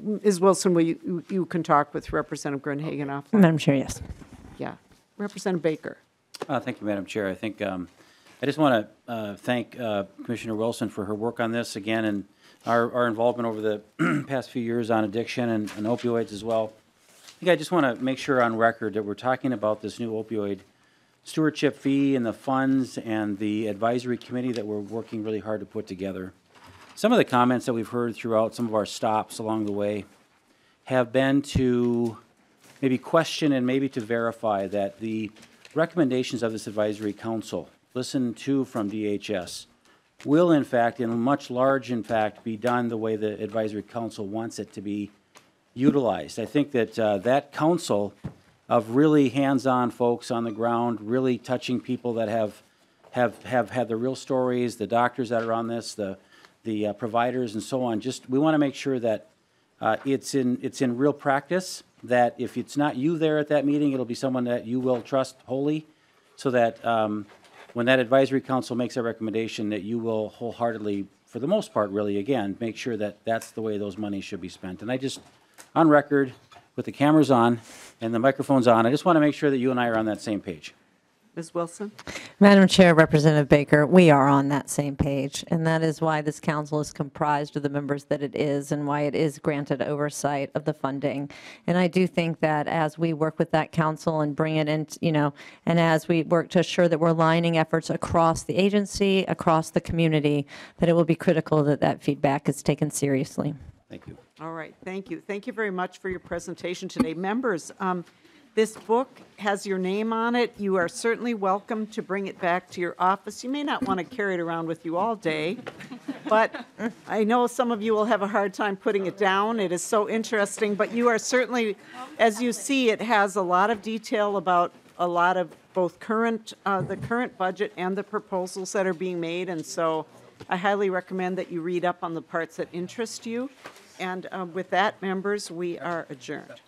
Ms. Wilson, will you can talk with Representative Grunhagen offline. Madam Chair, yes. Yeah. Representative Baker. Thank you, Madam Chair. I think I just want to thank Commissioner Wilson for her work on this again, and our involvement over the past few years on addiction and opioids as well. I think I just want to make sure on record that we're talking about this new opioid stewardship fee and the funds and the advisory committee that we're working really hard to put together. Some of the comments that we've heard throughout some of our stops along the way have been to maybe question and maybe to verify that the recommendations of this advisory council, listened to from DHS, will in fact, in much large in fact, be done the way the advisory council wants it to be utilized. I think that that council of really hands-on folks on the ground, really touching people that have had the real stories, the doctors that are on this, the providers and so on. Just we want to make sure that it's in real practice. That if it's not you there at that meeting, it'll be someone that you will trust wholly, so that when that advisory council makes a recommendation, that you will wholeheartedly, for the most part, really again, make sure that that's the way those monies should be spent. And I just, on record, with the cameras on and the microphones on, I just want to make sure that you and I are on that same page. Ms. Wilson? Madam Chair, Representative Baker, we are on that same page, and that is why this council is comprised of the members that it is and why it is granted oversight of the funding. And I do think that as we work with that council and bring it in, you know, and as we work to assure that we're aligning efforts across the agency, across the community, that it will be critical that that feedback is taken seriously. Thank you. All right. Thank you. Thank you very much for your presentation today. Members, this book has your name on it. You are certainly welcome to bring it back to your office. You may not want to carry it around with you all day, but I know some of you will have a hard time putting it down. It is so interesting, but you are certainly, as you see, it has a lot of detail about a lot of both current, the current budget and the proposals that are being made. And so I highly recommend that you read up on the parts that interest you. And with that, members, we are adjourned.